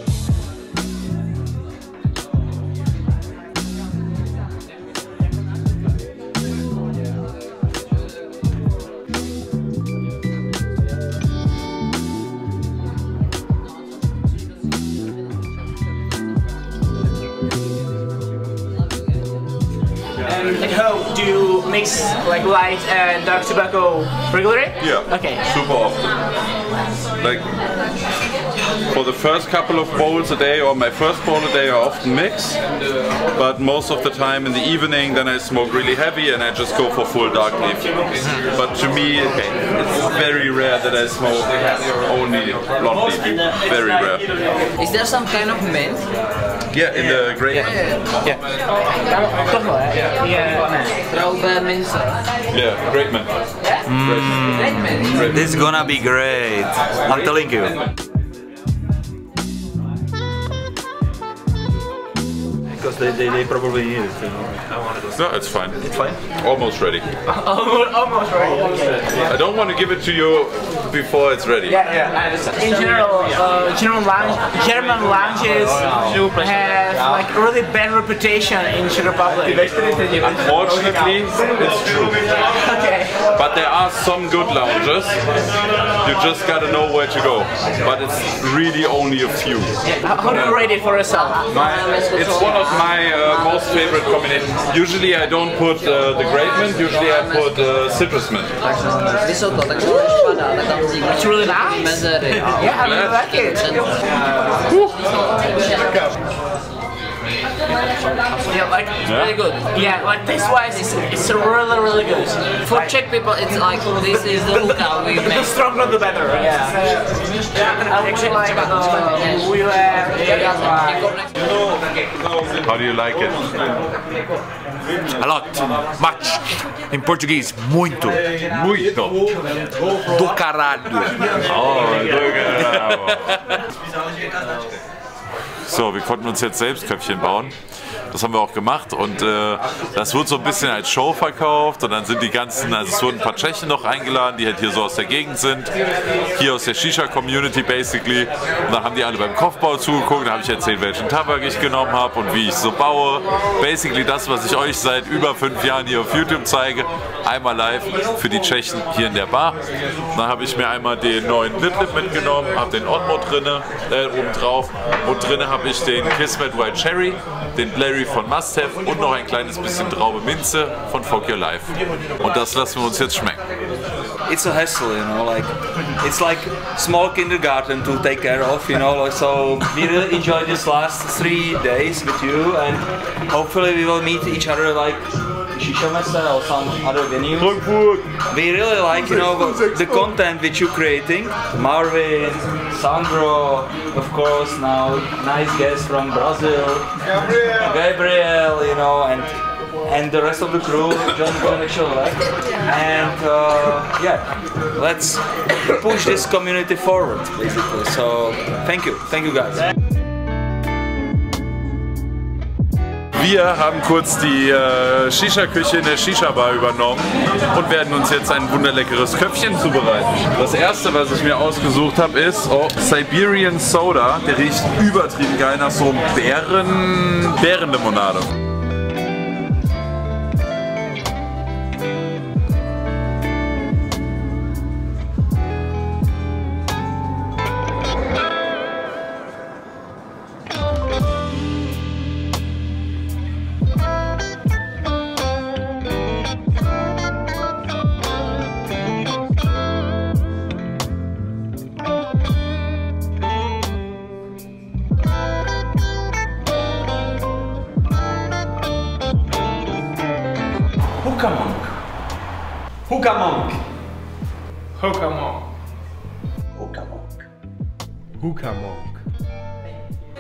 Mix like light and dark tobacco regularly? Yeah. Okay. Super often. Like for the first couple of bowls a day or my first bowl a day I often mix, but most of the time in the evening then I smoke really heavy and I just go for full dark leaf. But to me it's very rare that I smoke only blonde leaf. Very rare. Is there some kind of mint? Yeah, in the grape. Yeah. Yeah. Yeah. Yeah, great man. Mm, great. This is gonna be great. I'm telling you. Because they, they, they probably need it, you know. No, it's fine. It's fine? Almost ready. almost, almost ready. Almost ready. Yeah. I don't want to give it to you before it's ready. Yeah, yeah. In general, uh, German, lounge, German lounges have like really bad reputation in Czech Republic. Unfortunately, it's true. Okay. But there are some good lounges. You just gotta know where to go. But it's really only a few. Yeah. How do you rate it for yourself? My, it's one of my uh, most favorite combinations. Usually I don't put uh, the grape mint. Usually I put uh, citrus mint. It's really nice. Yeah, I really like it. Yeah, like yeah. really good. Yeah, like taste wise, it's, it's really really good. For Czech people, it's like this is the hookah we make. The stronger the better. Right? Yeah. yeah. I would like uh, we were. How do you like it? A lot, much. In Portuguese, muito, muito, do caralho. Oh, do caralho. So, wir konnten uns jetzt selbst Köpfchen bauen. Das haben wir auch gemacht und äh, das wurde so ein bisschen als Show verkauft und dann sind die ganzen, also es wurden ein paar Tschechen noch eingeladen, die halt hier so aus der Gegend sind, hier aus der Shisha-Community basically und dann haben die alle beim Kopfbau zugeguckt, da habe ich erzählt, welchen Tabak ich genommen habe und wie ich so baue. Basically das, was ich euch seit über fünf Jahren hier auf YouTube zeige, einmal live für die Tschechen hier in der Bar. Und dann habe ich mir einmal den neuen Litlip mitgenommen, habe den Onmo drinne, äh, oben drauf und drinne habe ich den Kismet White Cherry, den Larry von Must Have und noch ein kleines bisschen Traube Minze von Fuck Your Life. Und das lassen wir uns jetzt schmecken. It's a hassle, you know, like it's like small kindergarten to take care of, you know. Like, so we really enjoyed this last three days with you, and hopefully we will meet each other like Shishamasta or some other venues. We really like, you know, the content which you're creating. Marvin, Sandro, of course, now nice guests from Brazil. Gabriel, Gabriel, you know, and and the rest of the crew, John connection, right? And uh, yeah, let's push this community forward, basically. So thank you, thank you guys. Wir haben kurz die äh, Shisha-Küche in der Shisha-Bar übernommen und werden uns jetzt ein wunderleckeres Köpfchen zubereiten. Das erste, was ich mir ausgesucht habe, ist oh, Siberian Soda. Der riecht übertrieben geil nach so Bären, Bärenlimonade. Hookamonk. Hookamonk. Hookamonk. Hookamonk. Hookamonk.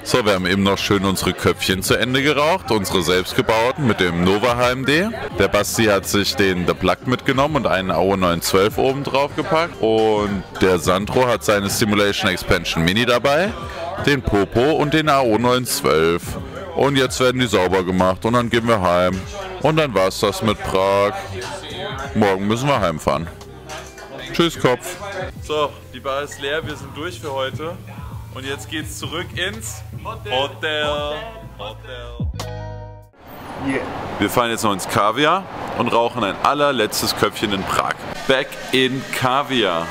So, wir haben eben noch schön unsere Köpfchen zu Ende geraucht, unsere selbstgebauten mit dem Nova H M D. Der Basti hat sich den The Plug mitgenommen und einen A O neun zwölf oben drauf gepackt. Und der Sandro hat seine Stimulation Expansion Mini dabei, den Popo und den A O neun zwölf. Und jetzt werden die sauber gemacht und dann gehen wir heim. Und dann war's das mit Prag. Morgen müssen wir heimfahren. Tschüss, Kopf. So, die Bar ist leer, wir sind durch für heute. Und jetzt geht's zurück ins Hotel. Hotel. Hotel. Yeah. Wir fahren jetzt noch ins Kaviar und rauchen ein allerletztes Köpfchen in Prag. Back in Kaviar.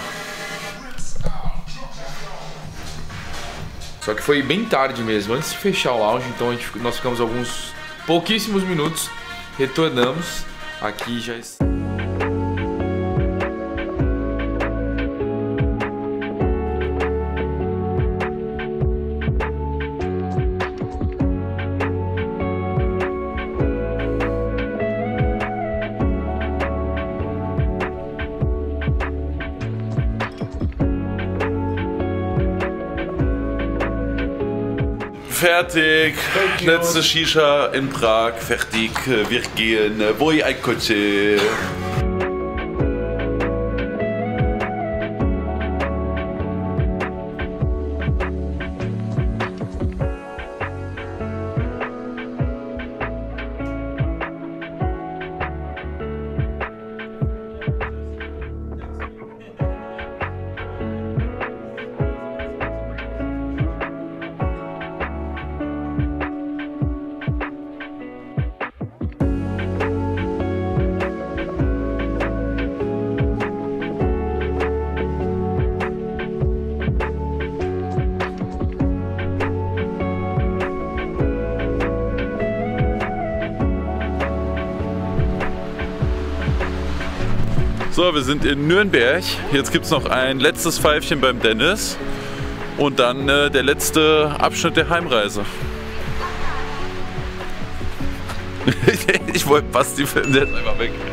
Só que foi bem tarde mesmo. Antes de fechar o lounge, então a gente, nós ficamos alguns pouquíssimos minutos. Retornamos, aqui já está. Fertig, letzte Shisha in Prag, fertig, wir gehen, wo ich ein Koche. So, wir sind in Nürnberg. Jetzt gibt es noch ein letztes Pfeifchen beim Dennis und dann äh, der letzte Abschnitt der Heimreise. Ich wollte Basti filmen, der ist einfach weg.